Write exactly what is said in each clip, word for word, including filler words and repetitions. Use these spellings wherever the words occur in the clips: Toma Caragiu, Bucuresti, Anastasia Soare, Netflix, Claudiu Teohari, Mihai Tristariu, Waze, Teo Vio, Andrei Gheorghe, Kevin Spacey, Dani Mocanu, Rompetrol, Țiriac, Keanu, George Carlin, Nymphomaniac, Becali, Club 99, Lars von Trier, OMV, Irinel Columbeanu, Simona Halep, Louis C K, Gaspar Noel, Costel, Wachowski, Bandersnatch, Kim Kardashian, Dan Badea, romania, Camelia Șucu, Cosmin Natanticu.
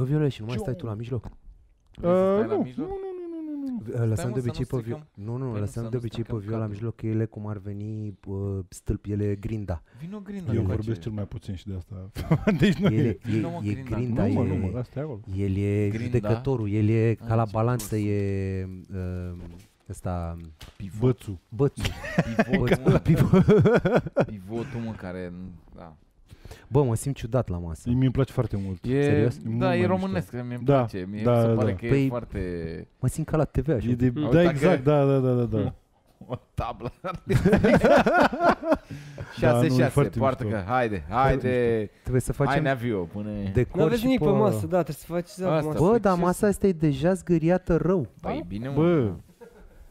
Bă, Viole, și nu mai stai tu la mijloc? Uh, nu, nu, nu, nu, nu. Lăsăm de obicei pe Viola. Nu, nu, lăsăm de obicei pe Viola la mijloc, că ele cum ar veni stâlpi, ele grinda. Vino grinda. Eu vorbesc cel mai puțin și de asta. Deci nu e grinda. Nu, nu, nu, asta e acolo. El e judecătorul, el e ca la balanță, e... Ăsta... Bățu. Bățu. Pivotul, mă, care... Bă, mă simt ciudat la masă. Mi-mi place foarte mult. E, serios? Da, mult e românesc, mi-mi da, place. Mie da, se da, pare da. Că păi e foarte... Mă simt ca la T V așa. De, da, exact, da, da, da, da, da. O tablă. șase șase, da, poartă mișto. Că haide, haide. Trebuie să facem... Hai navio, pune... Nu aveți nimic pe masă, da, trebuie să faci da, asta. Bă, dar masa asta e deja zgâriată rău. Păi bine, mă. Bă,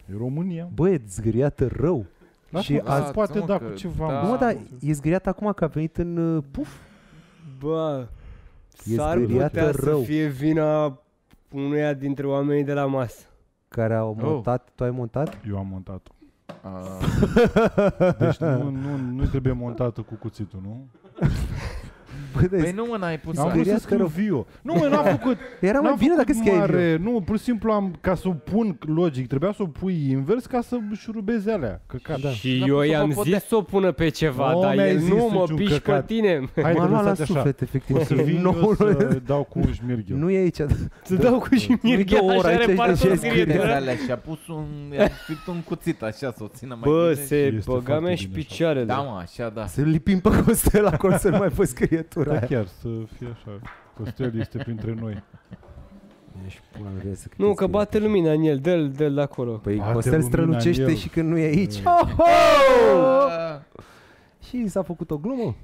e România. Bă, e zgâriată rău. Da, și a, azi poate da cu ceva. Da. Mă, dar e zgâriat acum că a venit în uh, puf. Bă, e zgâriată rău. Să fie vina unuia dintre oamenii de la masă. Care au montat, oh. Tu ai montat? Eu am montat-o. Deci nu, nu, nu trebuie montată cu cuțitul, nu? Păi nu mă n-ai pus. Am vrut să scriu Vio. Nu mă, n-am făcut. Era mai bine dacă scriu. Nu, pur și simplu am, ca să o pun logic, trebuia să o pui invers ca să șurubeze alea. Căcat, da. Și eu i-am zis să o pună pe ceva, no, dar el nu mă piși pe tine. Hai m-a luat la suflet, efectiv. O să vin eu să dau cu șmirghel. Nu e aici. Să dau cu șmirghel, așa repart o scriere. Și-a pus un, i-a script un cuțit, așa, să o țină mai bine. Bă, se băga mea și picioarele. Da, mă, așa, da. Să-l lipim pe Costel acolo să-l mai fă scrietura. Da, chiar, să fie așa. Costel este printre noi. Nu, că bate lumina în el, dă-l, dă-l de acolo. Păi Costel strălucește și când nu e aici. Și s-a făcut o glumă.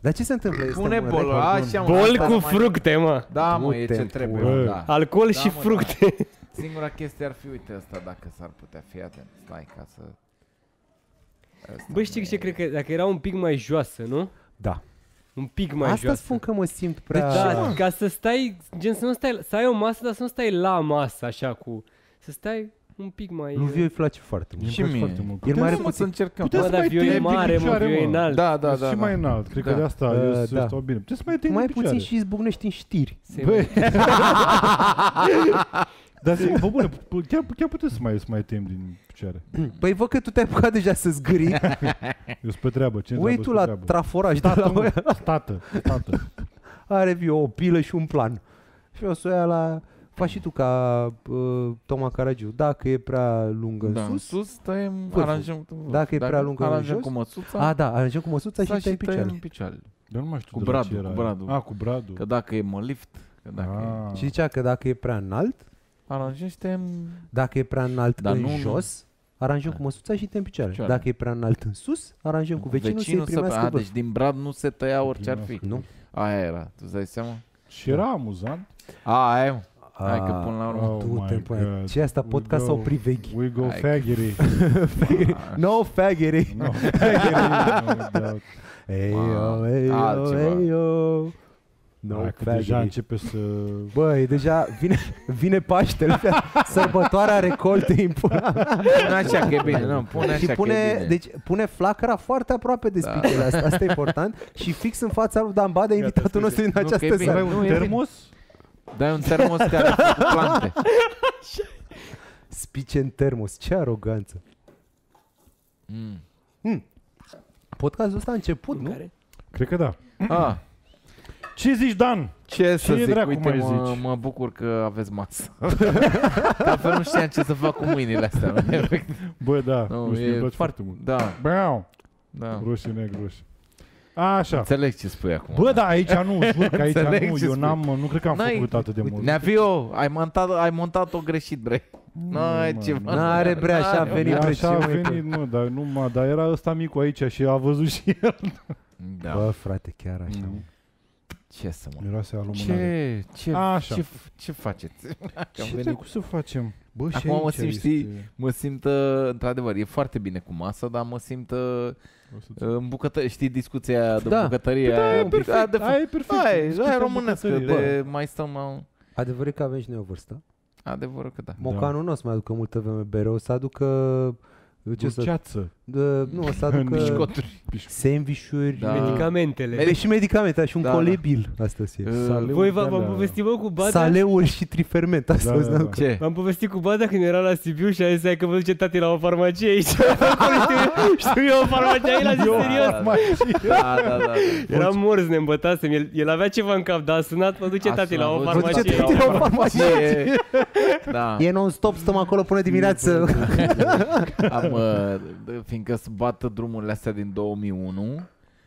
Dar ce se întâmplă? Pune bol, așa, bol cu fructe, mă. Da, mă, e ce trebuie. Alcool și fructe. Singura chestie ar fi, uite asta, dacă s-ar putea fi atent. Stai, ca să... Bă, știi ce cred că dacă era un pic mai joasă, nu? Da. Un pic mai asta joasă. Spun că mă simt prea... Deci, da, ca să stai, gen să nu stai, să ai o masă, dar să nu stai la masă, așa, cu... Să stai un pic mai... Lui Viu îi place foarte mult. Și mie. El mai are puțin. Puteți să mai tăi mare, mă, Viu e înalt. Da, da, da. Și mai înalt, cred că de asta eu stau bine. Puteți să mai tăi în picioare. Mai puțin și izbucnești în știri. Băi... Dar zic, bă, bune, chiar, chiar puteți să mai, să mai tem din picioare. Păi văd că tu te-ai apucat deja să zgârii. Eu sunt pe treabă. Ui tu la treabă? Traforaj de la voi. Tată, tată. Are Vio o pilă și un plan. Și o să o ia la... Faci și tu ca uh, Toma Caragiu. Dacă e prea lungă în da, sus, sus tăiem, aranjăm. Dacă e prea lungă în jos, cu măsuța. A, da, aranjăm cu măsuța și tăiem picioarele. Picioarele. Dar nu mai știu cu bradul, cu bradul. A, cu bradul. Că dacă e mă lift, că dacă e... Și zicea că dacă e prea înalt, aranjăm și tăiem... Dacă e prea înalt da, în nu, jos, aranjăm da. Cu măsuța și tăiem picioarele. Picioare. Dacă e prea înalt în sus, aranjăm cu vecinul, vecinul să-i primească bă. Deci din brad nu se tăia orice ar fi. Nu. Aia era, tu-ți dai seama? Și era amuzant. Aia e... Hai că până la urmă oh ce asta podcast sau priveghi? We go faggery. No faggery. No faggery. Eyo, eyo, eyo. No faggery. Deja începe să... Băi, deja vine, vine Paștele. Sărbătoarea recoltei. Pune așa că e bine. Nu, pune așa și pune, că e bine. Deci pune flacăra foarte aproape de spitele da. Asta. Asta e important. Și fix în fața lui Dan Badea, invitatul nostru din această seară. Nu, e termos? Dai un termos care cu plante. Spice în termos, ce aroganță. Mm. Mm. Podcastul ăsta a început, nu? Care? Cred că da. Ah. Ce zici, Dan? Ce să zic? Dracu, uite, mă, zici? Mă bucur că aveți masă. Că altfel nu știam ce să fac cu mâinile astea. Bă, da, no, e mi place foarte mult. Da. Bău! Da. Roșii, negru, roșii. Așa. Înțeleg ce spui acum. Bă, da, aici nu, jur că aici nu, eu n-am, nu cred că am făcut atât de mult. Nea-Vio, ai montat, ai montat-o greșit, bre. N-ai ceva. N-are bre, așa a venit. Așa a venit, mă, dar nu, mă, dar era ăsta micu aici și a văzut și el. Da. Bă, frate, chiar așa, mă. Ce să mă... Miroase a lumânare. Ce, ce, ce faceți? Ce dracu să facem? Bă, și acum mă simt, știi, mă simt, într-adevăr, e foarte bine cu masă, dar mă simt în bucătărie, știi, discuția aia de da. Bucătărie. Da, aia e perfect, aia de aia e perfect. Aia e românescă, de mai stăm... Adevărul că avem și noi o vârstă. Adevărul că da. Mocanul da. Nu o să mai aducă multă vreme bereu, să aducă... Dulceață. Uh, nu, o să aducă pișcoturi, sandvișuri, da. medicamentele. Medi- și medicamente, și un da, colebil. Asta se. Uh, Voi v-am da, povestit da. cu Badea. Saleul și triferment. Asta da, da, da. Ce? V-am povestit cu Badea când era la Sibiu și a zis că vă duce tati la o farmacie aici. Știu eu o farmacie aici, la zis serios. Da, da, da. Era morț, ne îmbătasem. El, el avea ceva în cap, dar a sunat, mă duce tati la o farmacie. Vă duce la o farmacie. Da. E non-stop, stăm acolo până dimineață. Am... Fiindcă se bată drumurile astea din două mii unu,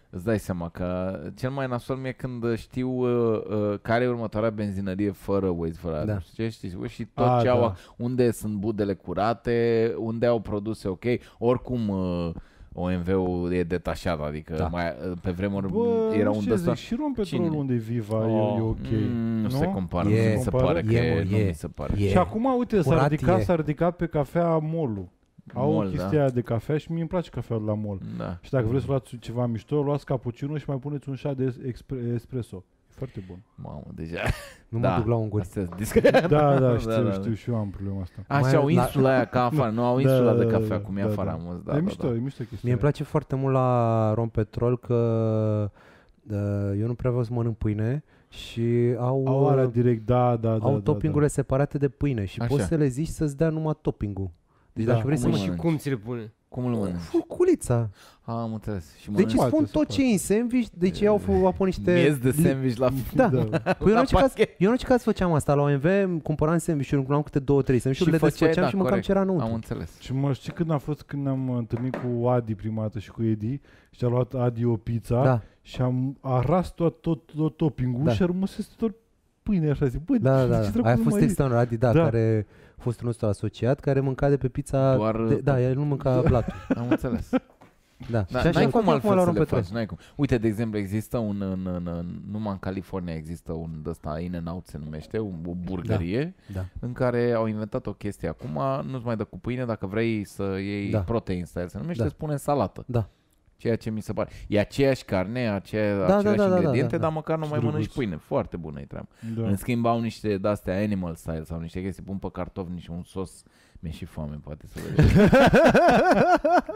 îți dai seama că cel mai nasol mi-e când știu uh, uh, care e următoarea benzinărie fără Waze, fără da. ce știi, și tot A, ce da. au, unde sunt budele curate, unde au produse ok, oricum uh, O M V-ul e detașat, adică da. mai, pe vremuri Bă, era un dăstan. Și rom petrolul unde Viva oh. e, e ok. Mm, nu se compară, yeah. nu mi se pare că yeah, nu yeah. mi se pare. Yeah. Și acum, uite, s-a ridicat, s-a ridicat pe cafea Mall-ul. Au mall, chestia da. de cafea și mie îmi place cafeaua la Mall. Da. Și dacă vreți să luați ceva mișto, luați cappuccino și mai puneți un shot de expre- espresso. E foarte bun. Mamă, deja. Nu da. mă duc la un gol. Da, da, da, știu, da, da. știu și eu am problema asta. A, și au insula aia ca afară, nu au insula da, de cafea, cum e da, afară da. amuz. Da, e da, mișto, da. e mișto chestia. Mie îmi place foarte mult la Rompetrol că eu nu prea vreau să mănânc pâine. Și au, au, alea direct, da, da, au da, topping-urile da, da. separate de pâine și Așa. poți să le zici să-ți dea numai topping-ul. Deci da, dacă vrei să mănânci. Și cum ți le pune? Cum îl mănânci? Furculița. Ah, am înțeles. Și deci îți spun tot ce e în sandwich, deci ei au apă niște... Miez de sandwich la... Da. da. Păi la eu în orice caz făceam asta, la O M V cumpăram sandwich-uri, cumpăram câte două, trei sandwich-uri, le desfăceam da, și mâncam ce era înăuntru. Am înțeles. Și mă știi când am fost, când am întâlnit cu Adi prima dată și cu Edi și a luat Adi o pizza da. și am aras tot, tot, tot topping-ul da. și a rămăsesc tot pâine așa, zic, bă, da, da, ce da. Aia a fost externul Adi, da, care... fostul nostru asociat, care mânca de pe pizza... Doar... De, da, el nu mânca blatul. Am înțeles. Da. da n-ai cum altfel să le faci, n-ai cum. Uite, de exemplu, există un... În, în, în, numai în California există un ăsta, In-N-Out se numește, o, o burgărie, da. Da. în care au inventat o chestie acum, nu-ți mai dă cu pâine, dacă vrei să iei da. protein style, se numește, da. îți pune salată. Da. Ceea ce mi se pare. E aceeași carne, aceea, da, aceleași da, da, ingrediente, da, da, da. dar măcar nu mai mănânci pâine. Foarte bună e treaba. Da. În schimb au niște de-astea animal style sau niște chestii, pun pe cartofi niște un sos. Mi-e și foame, poate să vezi.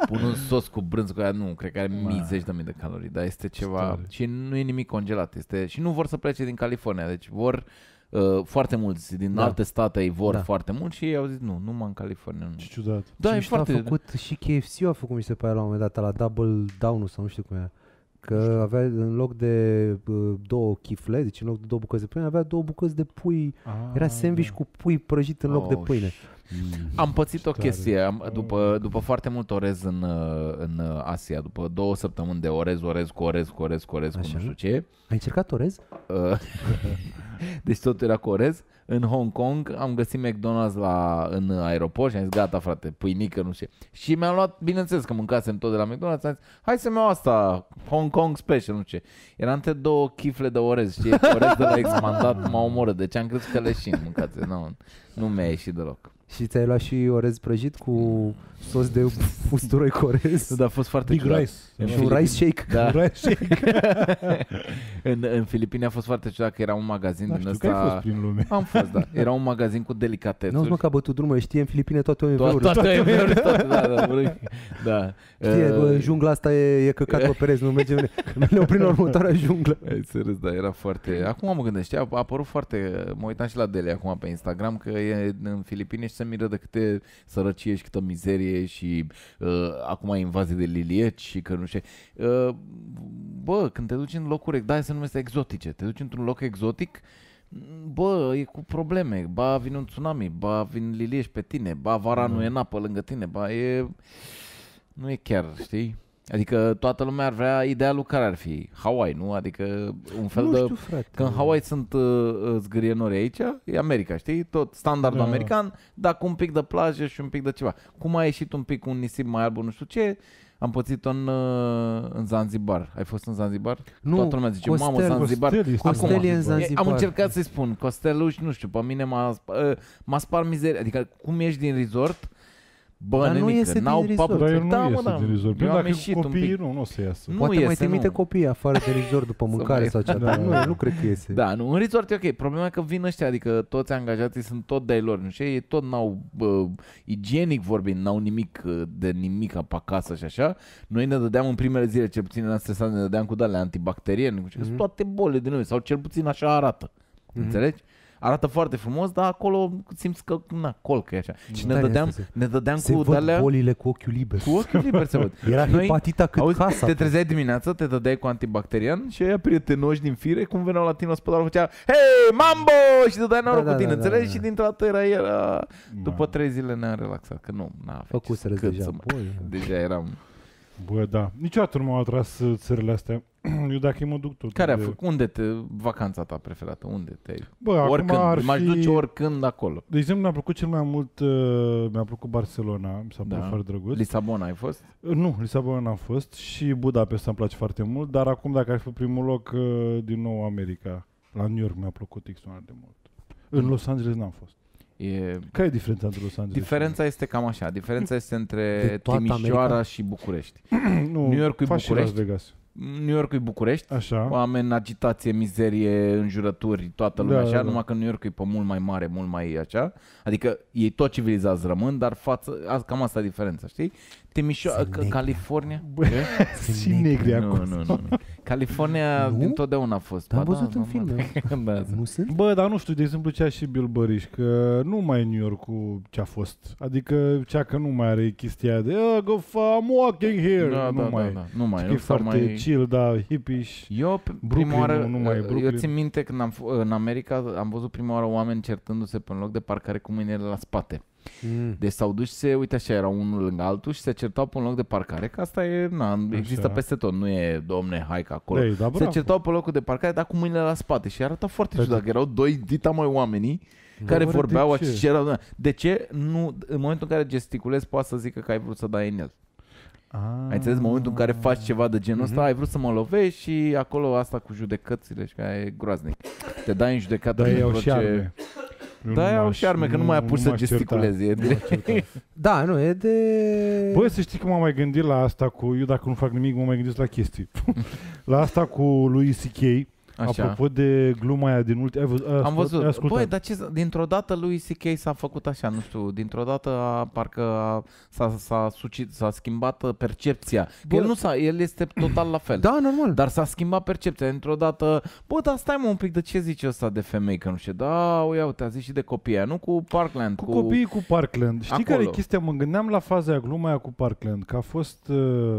Pun un sos cu brânză, cu aia, nu, cred că are mii, zeci de mii de calorii, dar este ceva... Stare. Și nu e nimic congelat. Este, și nu vor să plece din California, deci vor... Uh, foarte mulți din da. alte state îi vor da. foarte mult și ei au zis nu, numai în California. Ce ciudat. Da, ce e foarte... a făcut și K F C-ul a făcut, mi se pare, la un moment dat, la Double Down-ul sau nu știu cum era. Că avea în loc de uh, două chifle, deci în loc de două bucăți de pâine, avea două bucăți de pui. Ah, era sandwich da. cu pui prăjit în oh, loc de pâine. Am pățit o chestie, am, după, după foarte mult orez în, în Asia, după două săptămâni de orez, orez cu orez, cu orez, cu orez, cu nu știu ce. Ai încercat orez? Deci totul era cu orez. În Hong Kong am găsit McDonald's la, în aeroport și am zis gata frate, pâinică, nu știu. Și mi-am luat, bineînțeles că mâncasem tot de la McDonald's, am zis hai să-mi iau asta, Hong Kong special, nu știu. Era între două chifle de orez, știi, orez de la expandat m-a omorât, deci am crezut că leșin mâncați, nu, nu mi-a ieșit deloc. Și ți-ai luat și orez prăjit cu sos de usturoi cu orez. Da, a fost foarte Big ciudat. Rice. În și un rice shake. Da. Un rice shake. în, în Filipine a fost foarte ciudat că era un magazin da, din ăsta. Ai fost prin lume. Am fost, da. Era un magazin cu delicatețuri. Nu, mă, că a bătut drumul, știi, în Filipine toate O M V-uri. Toate O M V-uri, toate, da, da. da. Știi, uh, jungla asta e, e căcat pe pereți, nu mergem. Ne oprim la următoarea junglă. Ai serios, da, era foarte... Acum mă gândește, a apărut foarte... Mă uitam și la Deli acum pe Instagram, că e în Filipine și se miră de câte sărăcie și câtă mizerie și uh, acum invazie de lilieci și că nu știu. Uh, bă, când te duci în locuri, da, se numește exotice, te duci într-un loc exotic, bă, e cu probleme, ba vine un tsunami, ba vin liliești pe tine, ba vara nu e în apă lângă tine, ba e... Nu e chiar, știi? Adică toată lumea ar vrea idealul care ar fi Hawaii, nu? Adică un fel nu știu, de... Frate, că în Hawaii sunt uh, zgârie nori aici, e America, știi? Tot standardul da. american, dar cu un pic de plajă și un pic de ceva. Cum a ieșit un pic un nisip mai alb, nu știu ce, am pățit-o în, uh, în Zanzibar. Ai fost în Zanzibar? Nu, toată lumea zice, Costel, mamă, Zanzibar. Costel, Costel acum, în Zanzibar. Am încercat să-i spun, Costelul și nu știu, pe mine m-a, uh, m-a spart mizeria. Adică cum ieși din resort... Bă, dar nu iese din resort. Dar nu da, iese da, din resort. Eu am ieșit copiii, un pic. Nu, nu o să iasă. Nu poate iese, mai trimite copiii afară de resort după mâncare sau ceva. Da, nu, nu cred că iese. Da, nu, în resort e ok. Problema e că vin ăștia, adică toți angajații sunt tot de-ai lor. Nu știu, ei tot n-au, uh, igienic vorbind, n-au nimic uh, de nimic pe acasă și așa. Noi ne dădeam în primele zile, cel puțin în stresat, ne dădeam cu dale antibacteriene, cu mm-hmm. toate bolile din noi, sau cel puțin așa arată. Mm-hmm. Înțelegi? Arată foarte frumos, dar acolo simți că, na, colcă e așa. Și ne dădeam, ne dădeam se cu văd de-alea... bolile cu ochiul liber. Cu ochiul liber se văd. Era noi, hepatita cât auzi, casa. Te trezeai dimineața, te dădeai cu antibacterian și aia prietenoși din fire, cum veneau la tine la spătar, făcea, hei, mambo! Și dădeai noroc da, cu tine, da, da, înțelegi? Da, da. Și dintr-o dată era, era... după trei zile ne-am relaxat, că nu, n-a făcut deja. Deja eram... Bă, da. Niciodată nu m-au atras țările astea. Eu dacă mă duc tot. Care a făcut? Unde te... vacanța ta preferată? Unde te... Bă, oricând. Ar fi... M-aș duce oricând acolo. De exemplu, mi-a plăcut cel mai mult... Uh, mi-a plăcut Barcelona. Mi s-a părut foarte drăguț. Lisabona ai fost? Uh, nu, Lisabona am fost. Și Budapesta îmi place foarte mult. Dar acum, dacă ar fi primul loc, uh, din nou America. La New York mi-a plăcut extraordinar de mult. Mm. În Los Angeles n-am fost. E... Care e diferența între Los Angeles? Diferența este cam așa. Diferența este între Timișoara America? Și București. Nu, New York-ul București. New York-ul București. Așa. Oameni, agitație, mizerie, înjurături, toată lumea da, așa, da, da. Numai că New York-ul e pe mult mai mare, mult mai așa. Adică ei tot civilizați rămân, dar față, cam asta e diferența, știi? Timișoara, California. Și negri acolo. Nu, nu, nu. California dintotdeauna a fost. Am văzut în filme. Bă, dar nu știu, de exemplu, cea și Bill Băriș, că nu mai e New York-ul ce-a fost. Adică cea că nu mai are chestia de go I'm walking here. Nu mai. Nu mai. E foarte chill, da, hippies. Eu prima oară, eu țin minte când am în America am văzut prima oară oameni certându-se pe un loc de parcare cu mâinile la spate. Mm. Deci s-au dus și se, uite așa, era unul lângă altul și se certau pe un loc de parcare. Că asta e, na, există peste tot. Nu e, domne, hai că acolo Ei, da, se certau pe locul de parcare, dar cu mâinile la spate. Și arăta foarte ciudat, că erau doi dita mai oamenii care da, vorbeau de ce? Erau, de ce? Nu, în momentul în care gesticulezi poate să zică că ai vrut să dai în el. Ah. Ai înțeles? În momentul în care faci ceva de genul ăsta, mm-hmm. ai vrut să mă lovești și acolo asta cu judecățile și că e groaznic. Te dai în judecată. Da, iau și arme. Da, iau și arme, că nu mai a pus să gesticulezi. Da, nu, e de... Bă, să știi că m-am mai gândit la asta cu... Eu dacă nu fac nimic, m-am mai gândit la chestii. La asta cu Louis C K. Așa. Apropo de gluma aia din ultima... Am văzut. Băi, dar ce... Dintr-o dată Louis C K s-a făcut așa, nu știu, dintr-o dată a, parcă a, s-a, s-a, sucit, s-a schimbat percepția. Bă, el, nu s-a, el este total la fel. Da, normal. Dar s-a schimbat percepția. Dintr-o dată... Bă, dar stai mă un pic, de ce zice ăsta de femei? Că nu știu. Da, uia, uite, a zis și de copii aia, nu? Cu Parkland. Cu, cu... copiii cu Parkland. Știi acolo. Care e chestia? Mă gândeam la faza aia, gluma aia cu Parkland, că a fost... Uh,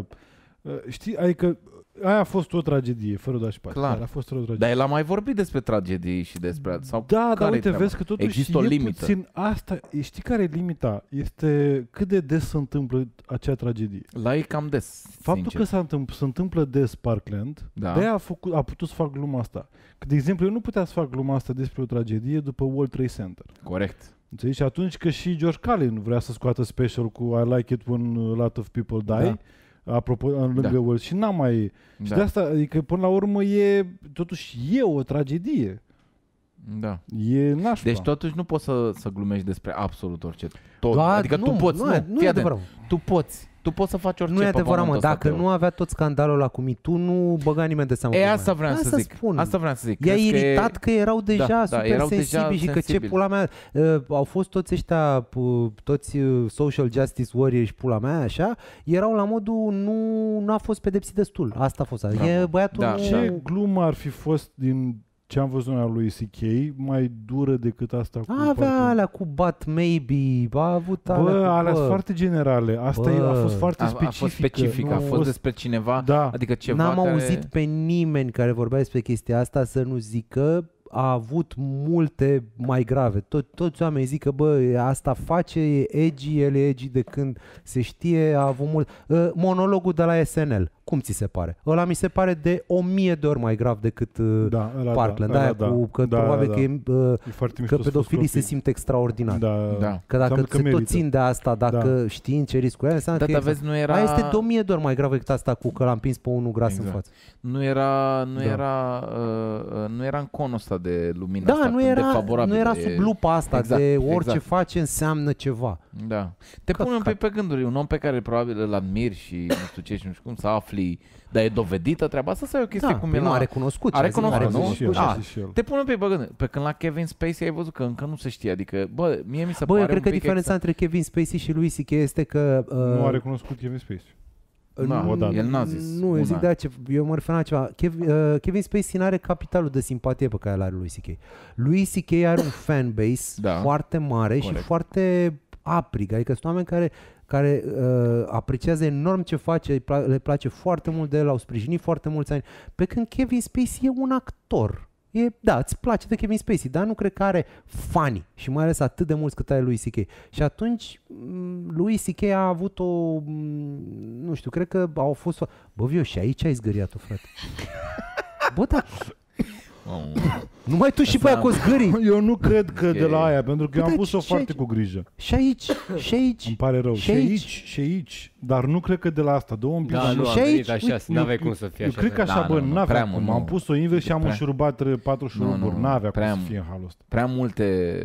știi, adică... Aia a fost o tragedie, fără doar și parte. Clar. A fost o tragedie. Dar el a mai vorbit despre tragedii și despre... Sau da, dar uite, treaba? Vezi că totuși există o limită. Puțin asta, știi care e limita? Este cât de des se întâmplă acea tragedie. La ei cam des, faptul sincer. Că se întâmplă, se întâmplă des Parkland, da. De-aia a, făcut, a putut să fac gluma asta. Că, de exemplu, eu nu puteam să fac gluma asta despre o tragedie după World Trade Center. Corect. Înțelegi? Și atunci că și George Carlin vrea să scoată special cu I like it when a lot of people die... Da. Apropo, în lângă da. World și n-am mai... Da. Și de asta, adică până la urmă e... Totuși e o tragedie. Da. E nașpa. Deci totuși nu poți să, să glumești despre absolut orice. Tot. Da, adică nu, tu poți, nu, nu, nu e adevărat. Tu poți. Tu poți să faci orice. Nu e adevărat, mă, dacă nu avea tot scandalul ăla cu MeToo, nu băga nimeni de seamă. E, asta vreau să zic. Spun. Asta vreau să zic. I-a crezi iritat că, e... că erau deja da, super da, erau sensibili deja și sensibili. Că ce pula mea... Uh, au fost toți ăștia, uh, toți uh, social justice warriors și pula mea, așa, erau la modul nu, nu a fost pedepsit destul. Asta a fost. Adică e, băiatul da. Nu... Ce glumă ar fi fost din... Ce am văzut la lui C K, mai dură decât asta cu... Avea alea cu But Maybe, a avut alea... Bă, alea sunt foarte generale, asta e, a fost foarte a, specifică. A fost specifică, a fost, fost despre cineva, da. Adică ceva n-am care... auzit pe nimeni care vorbea despre chestia asta să nu zică a avut multe mai grave. Tot, toți oamenii zic că, bă, asta face, e edgy, el e edgy de când se știe, a avut mult... Uh, monologul de la S N L, cum ți se pare? Ăla mi se pare de o mie de ori mai grav decât uh, da, ăla, Parkland. Da, ăla, da, cu, că da, probabil da, că, e, uh, e că pedofilii se simt extraordinari. Da, da. Că dacă că se merită. Tot țin de asta, dacă da. Știi în ce riscuri are, înseamnă da, că da, vezi, nu era... Aia este de o mie de ori mai grav decât asta cu că l-am pins pe unul gras exact. În față. Nu era, nu da. Era, uh, nu era în conul ăsta asta de lumina, da, asta nu era, nu era sub lupa asta, exact, de orice exact. face înseamnă ceva. Da. Te că, punem că... Pe, pe gânduri, un om pe care probabil îl admiri și nu știu ce și nu știu cum, să afli, dar e dovedită treaba asta sau e o chestie, da, cum e la... a recunoscut. A recunoscut, a recunoscut, nu? Da. Te punem pe gânduri, pe când la Kevin Spacey ai văzut că încă nu se știe, adică, bă, mie mi se bă, pare un pic... Bă, eu cred că diferența exact. între Kevin Spacey și lui C K este că... Uh... Nu a recunoscut Kevin Spacey. Na, el n-a zis. Nu, una. eu zic de aceea, eu mă refer la ceva. Kevin, uh, Kevin Spacey n-are capitalul de simpatie pe care l-are lui C K. Lui C K are un fanbase da. foarte mare, corect, și foarte aprig. Adică sunt oameni care, care uh, apreciază enorm ce face, le, pla le place foarte mult de el, l-au sprijinit foarte mulți ani. Pe când Kevin Spacey e un actor. E, da, îți place de Kevin Spacey, dar nu cred că are fani și mai ales atât de mulți cât are lui C K. Și atunci lui C K a avut o, nu știu, cred că au fost, o... bă, Vio, și aici ai zgâriat-o, frate. Bă, da. Numai tu și pe aia cu zgârii. Eu nu cred că de la aia, pentru că eu am pus-o foarte cu grijă. Și aici, și aici. Îmi pare rău. Și aici, și aici. Dar nu cred că de la asta. Două îmi pică. Și aici. N-aveai cum să fie așa. Eu cred că așa, bă, n-avea cum. Am pus-o invers și am înșurubat patru șuruburi. N-avea cum să fie în halul ăsta. Prea multe...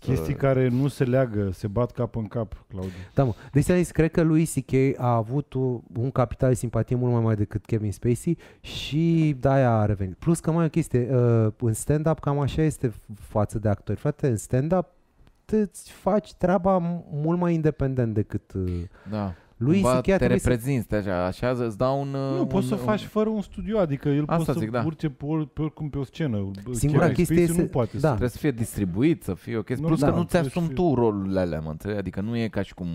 chestii care nu se leagă, se bat cap în cap, Claudiu. Da, mă. Deci, zis, cred că lui C K a avut un capital de simpatie mult mai mare decât Kevin Spacey și de-aia a revenit. Plus că mai e o chestie, în stand-up cam așa este față de actori. Frate, în stand-up îți faci treaba mult mai independent decât... Da. Lui ba, te reprezinți, așa, așa îți dau un... Nu, un, poți să faci un... fără un studio, adică el poate să zic, da. urce pe, or, pe oricum pe o scenă. Singura chestie este... Nu poate da. să... Trebuie să fie distribuit, să fie o chestie. Plus da, că da, nu ți asumi fie... tu rolurile alea, mă înțelegi? Adică nu e ca și cum...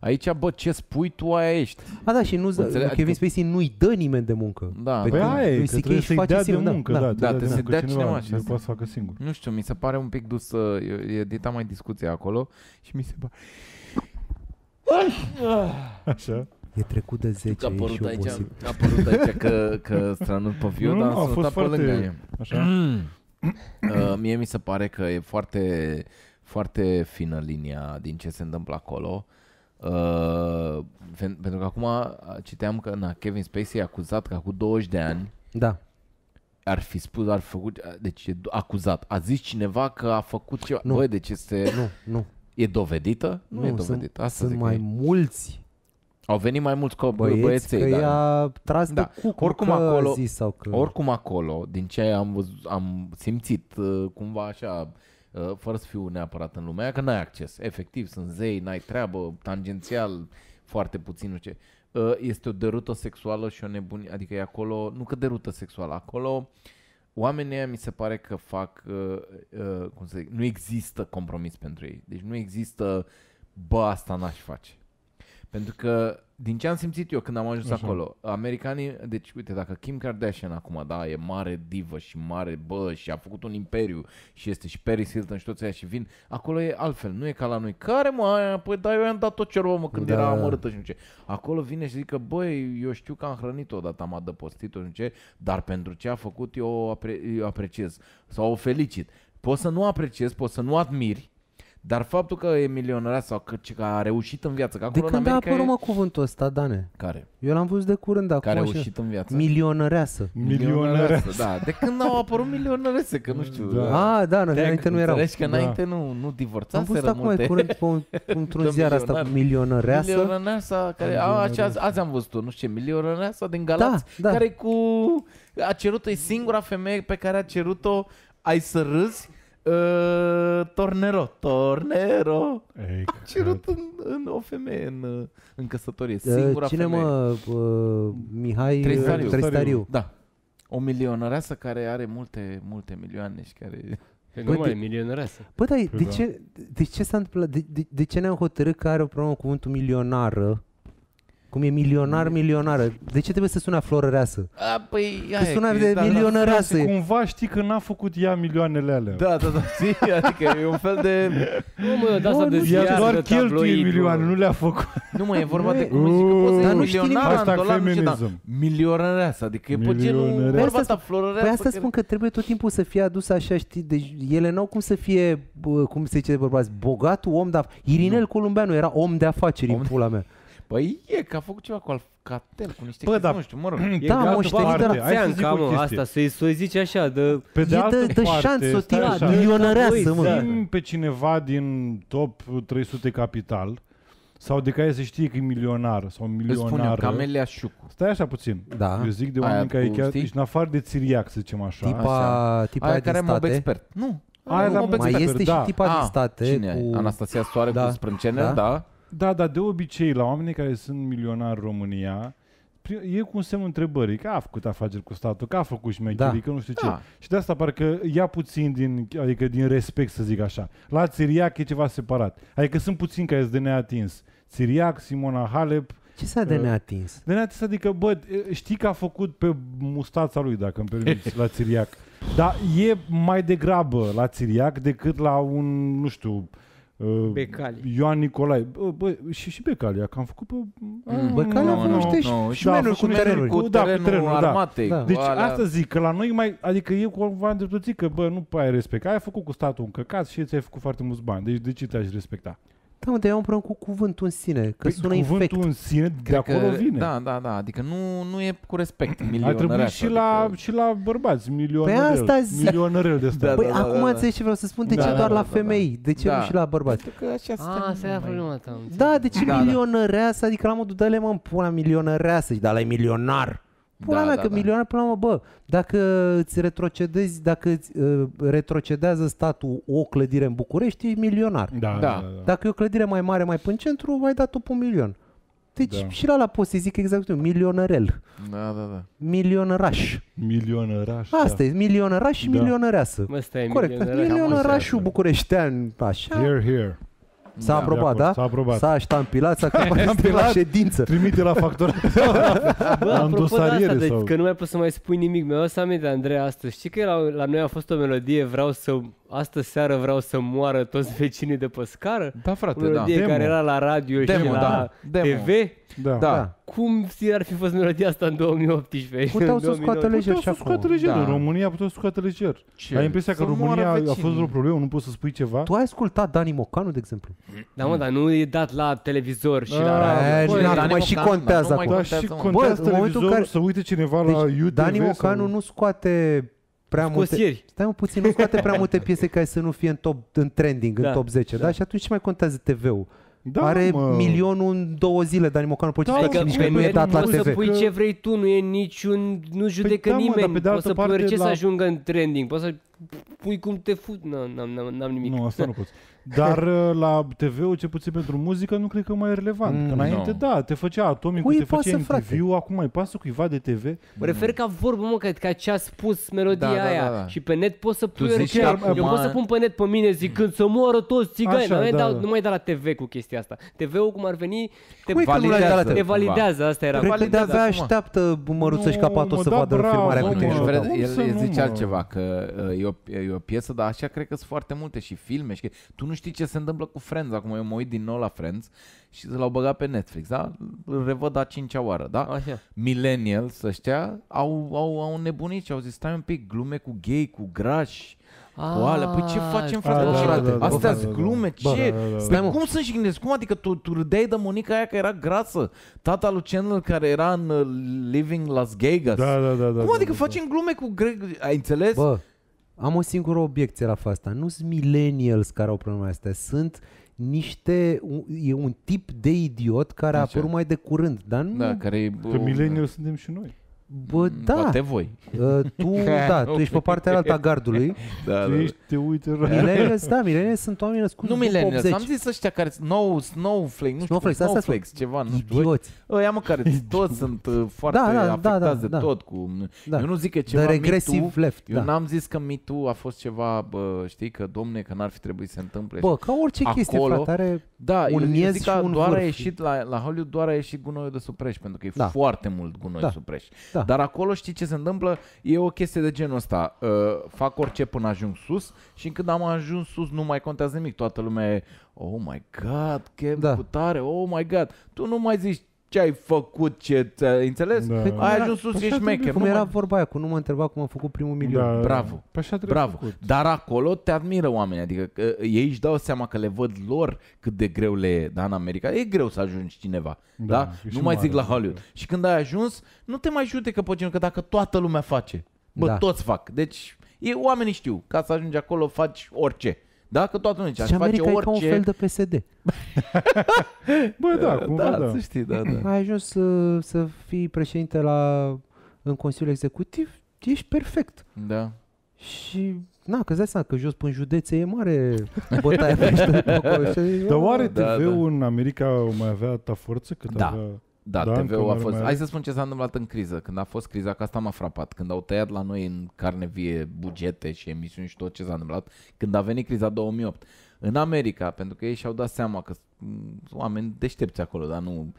Aici, bă, ce spui tu, aia ești. A, da, și nu, Kevin adică... Spacey nu-i dă nimeni de muncă. Da, pe bă, aia e, că trebuie să-i dea de muncă. Da, trebuie să-i dea cineva. Nu poate să facă singur. Nu știu, mi se pare un pic dus... Eu editam mai discuția acolo și mi se pare... Așa. E trecut de zece, a apărut aici, a apărut aici că, că stranul pe Vio, dar a fost foarte... pe lângă așa. Uh, mie mi se pare că e foarte, foarte fină linia din ce se întâmplă acolo. Uh, pentru că acum citeam că na, Kevin Spacey e acuzat că acum douăzeci de ani da. ar fi spus, ar fi făcut, deci e acuzat. A zis cineva că a făcut ceva. Nu. Băi, deci este... Nu, nu. E dovedită? Nu, nu e dovedită. Asta sunt mai e. mulți. Au venit mai mulți băieți, băieții, că i-a tras de cucu, oricum acolo, a zis, sau că... Oricum acolo, din ce am, văzut, am simțit cumva așa, fără să fiu neapărat în lumea, că n-ai acces. Efectiv, sunt zei, n-ai treabă, tangențial, foarte puțin, nu ce. Este o derută sexuală și o nebunie, adică e acolo, nu că derută sexuală, acolo... Oamenii ăia mi se pare că fac, uh, uh, cum să zic, nu există compromis pentru ei. Deci nu există, bă, asta n-aș face. Pentru că, din ce am simțit eu când am ajuns Așa. acolo, americanii, deci uite, dacă Kim Kardashian acum, da, e mare divă și mare, bă, și a făcut un imperiu și este și Paris Hilton și toți aia și vin, acolo e altfel, nu e ca la noi. Care, mă, păi da, eu i-am dat tot ce rău, mă, când da. era amărâtă și nu ce. Acolo vine și zică, băi, eu știu că am hrănit-o odată, am adăpostit-o și nu ce, dar pentru ce a făcut eu apre eu apreciez sau o felicit. Poți să nu apreciezi, poți să nu admiri, dar faptul că e milionar sau că, că a reușit în viață, că acolo în America... De când a apărut, mă, cuvântul ăsta, Dane? Care? Eu l-am văzut de curând acum. Care a reușit în viață? Milionăreasă. Milionăreasă, da. De când au apărut milionărese, că nu știu. Da, ah, da, nu, înainte nu erau. Înțelegi că înainte nu, nu divorțaseră multe. Am văzut acum curând pe un, într-un ziar asta, milionăreasă. Milionăreasă, care, a, azi, azi am văzut-o, nu știu ce, milionăreasă din Galați, da, da. care cu... a cerut-o, e singura femeie pe care a cerut-o, ai să râzi, Uh, tornero, tornero. Ei, a cerut în, în o femeie în, în căsătorie, singura uh, cine femeie. Mă, uh, Mihai Tristariu. Tristariu. Da. O milionăreasă care are multe, multe milioane și care... Păi nu mai e milionăreasă. Bă, dar de ce, de ce s-a întâmplat? De, de, de ce ne-am hotărât că are o problemă cu cuvântul milionară? Cum e milionar, milionară. De ce trebuie să sună florăreasă? A, păi, că sună de milionăreasă. Cumva știi că n-a făcut ea milioanele alea. Da, da, da. Zi, adică e un fel de... Nu, mă, da, asta de ziar, doar cheltuie milioane, nu le-a făcut. Nu, mă, e vorba de... Dar nu știi nimic. Asta feminism. Milionăreasă, adică e pe genul... Vorba asta florăreasă. Păi asta spun că trebuie tot timpul să fie adus așa, știi? Deci ele n-au cum să fie, cum se zice de bărbați, bogatul om de afaceri. Irinel Columbeanu era om de afaceri în pula mea. Păi e că a făcut ceva cu Alcatel, cu niște, bă, chestii, da, nu știu, mă rog. E da, moștenirea cam asta, să-i să zici așa, de pe de altă de, de șansă, tira, milionăreasă, mă. Țin pe cineva din top trei sute capital, sau de care se știe că e milionar sau milionară. Camelia Șucu. Stai așa puțin. Da. Eu zic de oameni care chiar, deci în afară de țiriac, să zicem așa. Tipa, tipa aia care am expert. Nu. Aia la mai este și tipa din state cu Anastasia Soare cu sprâncenă, da. Da, dar de obicei, la oamenii care sunt milionari în România, e cu un semn întrebării, că a făcut afaceri cu statul, că a făcut șmecherii, da, că nu știu ce. Da. Și de asta parcă ia puțin din, adică din respect, să zic așa. La țiriac e ceva separat. Adică sunt puțini care sunt de neatins. Țiriac, Simona Halep. Ce s-a de neatins? De neatins, adică, bă, știi că a făcut pe mustața lui, dacă îmi permiți, la țiriac. Dar e mai degrabă la țiriac decât la un, nu știu... Becali. Ioan Nicolae. Bă, bă, și, și Becali, că am făcut pe... Mm, Becali no, a făcut niște no, no. și da, menuri cu terenuri. Cu, da, terenul, cu terenul, armatei. Da. Da. Deci alea... asta zic, că la noi mai... Adică eu cumva îndreptății că, bă, nu ai respect. Ai făcut cu statul un căcat și ți-ai făcut foarte mulți bani. Deci de ce te-aș respecta? Da, mă, te-ai împrăcut cu cuvântul în sine, că păi, sună cuvântul infect. Cuvântul în sine, de acolo vine. Da, da, da, adică nu, nu e cu respect milionăreasă. Ar trebui și, adică... la, și la bărbați, milionărel, păi milionărel de stat. Da, păi da, acum da, înțelegi ce vreau să spun, de da, ce da, doar da, la femei, da, de ce da. Nu și la bărbați? Că așa a, asta e problema ta. Da, de ce da, milionăreasă, adică la modul, dă-le mă în pula milionăreasă, dar ăla-i milionar. Pula da, mea, da, că da. milionar, până la urmă, bă, dacă îți retrocedezi, dacă îți uh, retrocedează statul o clădire în București, ești milionar. Da, da. Da. Dacă e o clădire mai mare, mai până în centru, ai dat-o pe un milion. Deci da. Și la la poți să zic exact eu, milionărel. Da, da, da. Milionăraș. Milionăraș. Asta da. E, milionăraș și da. milionăreasă. Asta e corect. Milionărașul bucureștean, așa. Here, here. S-a da, aprobat, da? S-a aprobat. S-a ștampilat, s-a ștampilat ședință. Trimite la factura. Bă, apropo de asta, de, că nu mai pot să mai spui nimic. Mi-a adus aminte, Andreea, astăzi. Știi că la, la noi a fost o melodie, vreau să... Astă seară vreau să moară toți vecinii de pe scară? Da, frate, o melodie da. care era la radio Demo, și la da. T V? Da. Da. Cum ar fi fost melodia asta în două mii optsprezece? Puteau să scoată lejer și acolo. Da. În România puteau să scoată lejer. Ce? Ai impresia că România a fost o problemă, nu poți să spui ceva? Tu ai ascultat Dani Mocanu, de exemplu? Da, mă, dar nu e dat la televizor și a, la radio. Bă, Dani Mocanu, și contează acum. Da, și contează televizorul să uite cineva la U T V. Dani Mocanu nu scoate... Prea multe, stai un puțin, nu scoate prea multe piese care să nu fie în, top, în trending, da, în top zece, da? Da? Și atunci ce mai contează T V-ul? Da, are mă. milionul în două zile, dar nimic nu poți da, că nici că nu e dat la T V. Poți să pui ce vrei tu, nu e niciun, nu judecă păi, da, nimeni, poți să pui orice la... să ajungă în trending, poți să pui cum te fut, n-am nimic. Nu, asta nu poți. Dar la T V-ul, ce puțin pentru muzică, nu cred că mai e relevant. Mm, că înainte, no. da, te făcea Atomicul, te făcea interviu, acum mai pasă cuiva de T V. Mă refer ca vorbă, mă, că ce a spus melodia da, aia. Da, da, da. Și pe net poți să pui orice. Eu pot să pun pe net pe mine zicând să moară toți țigani. Așa, da, da, da. Nu mai da la T V cu chestia asta. T V-ul, cum ar veni, te cum validează. Te validează, asta era. Cred că de-abia așteaptă Măruță și Capato să vadă filmarea cu tine. El zice altceva, că e o piesă, dar așa cred că sunt foarte multe și filme. Tu nu știi ce se întâmplă cu Friends. Acum eu mă uit din nou la Friends și l-au băgat pe Netflix, da? Îl revăd a cincea oară, da? Așa. Millennials ăștia au, au, au nebunit și au zis stai un pic, glume cu gay, cu grași, a, cu alea. Păi ce facem, frate? Da, da, da, astea sunt da, da, glume, ce? Da, da, da. Stai, cum să-și gândesc? Cum adică tu, tu râdeai de monica aia care era grasă? Tata lui Chandler care era în uh, Living Las Vegas? Da, da, da, da, cum adică da, da, facem glume cu greg? Ai înțeles? Bă. Am o singură obiecție la asta. Nu sunt millennials care au probleme astea. Sunt niște... E un tip de idiot care a apărut mai de curând. Dar nu... Da, care e... Că millennials suntem și noi. Bă, da. Poate voi. Uh, tu, da, tu ești pe partea alta gardului. Da, tu ești, te uite rău. Millennials, da, millennials sunt oameni născuți după optzeci. Nu millennials, am zis ăștia care... Snow, snowflake, nu știu, snowflakes, ceva. Idioți. Ăia, mă, care toți sunt foarte afectați de tot. Eu nu zic că ceva regresiv left. Eu n-am zis că Me Too a fost ceva, știi, că domne, că n-ar fi trebuit să se întâmple. Bă, ca orice chestie, frate, are un miez și un vârf. La Hollywood doar a ieșit gunoiul de Supreș, pentru că e foarte mult gunoi Supreș. Da. Dar acolo știi ce se întâmplă? E o chestie de genul ăsta. Uh, fac orice până ajung sus și când am ajuns sus nu mai contează nimic. Toată lumea e, oh my god, chem da. putare, oh my god. Tu nu mai zici ce ai făcut, ce ai înțeles? Da. Ai ajuns sus, ești șmecher. Cum era vorba aia, cu nu mă întreba cum am făcut primul milion. Da. Bravo, bravo. Dar acolo te admiră oamenii, adică ei își dau seama că le văd lor cât de greu le e, da, în America. E greu să ajungi cineva, da? Da? Nu mai zic la Hollywood. Da. Și când ai ajuns, nu te mai judecă pe cineva, că dacă toată lumea face, bă, da, toți fac. Deci e, oamenii știu, ca să ajungi acolo faci orice. Dacă toată lumea zice, face orice... E ca un fel de P S D. Bă, da, cumva, da, da. Să știi, da, da. Ai ajuns să, să fii președinte la, în Consiliul Executiv, ești perfect. Da. Și, na, că-ți dai seama că jos până județe e mare bătaia pe acolo. Dar oare T V-ul în America mai avea ta forță? Da. Avea... Da, da, T V-ul a fost... Hai să spun ce s-a întâmplat în criză. Când a fost criza, că asta m-a frapat. Când au tăiat la noi în carne vie bugete și emisiuni și tot ce s-a întâmplat. Când a venit criza două mii opt în America, pentru că ei și-au dat seama că oameni deștepți acolo, dar nu,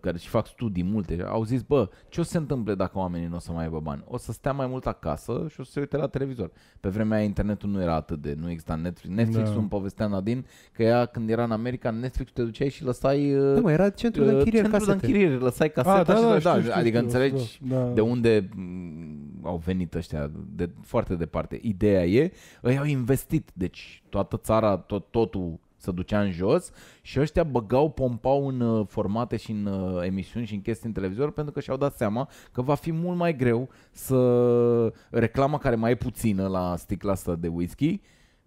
care și fac studii multe, au zis, bă, ce o să se întâmple dacă oamenii nu o să mai aibă bani? O să stea mai mult acasă și o să se uite la televizor. Pe vremea aia internetul nu era atât de, nu exista Netflix. Netflix-ul îmi povestea Nadine că ea când era în America, Netflix te duceai și lăsai... Da, mă, era centrul de închiriere, centrul de închiriere, lăsai caseta și... Da, da, adică înțelegi de unde au venit ăștia, de foarte departe. Ideea e, ei au investit, deci toată țara, tot, totul se ducea în jos și ăștia băgau, pompau în uh, formate și în uh, emisiuni și în chestii în televizor, pentru că și-au dat seama că va fi mult mai greu să... Reclama care mai e puțină la sticla asta de whisky,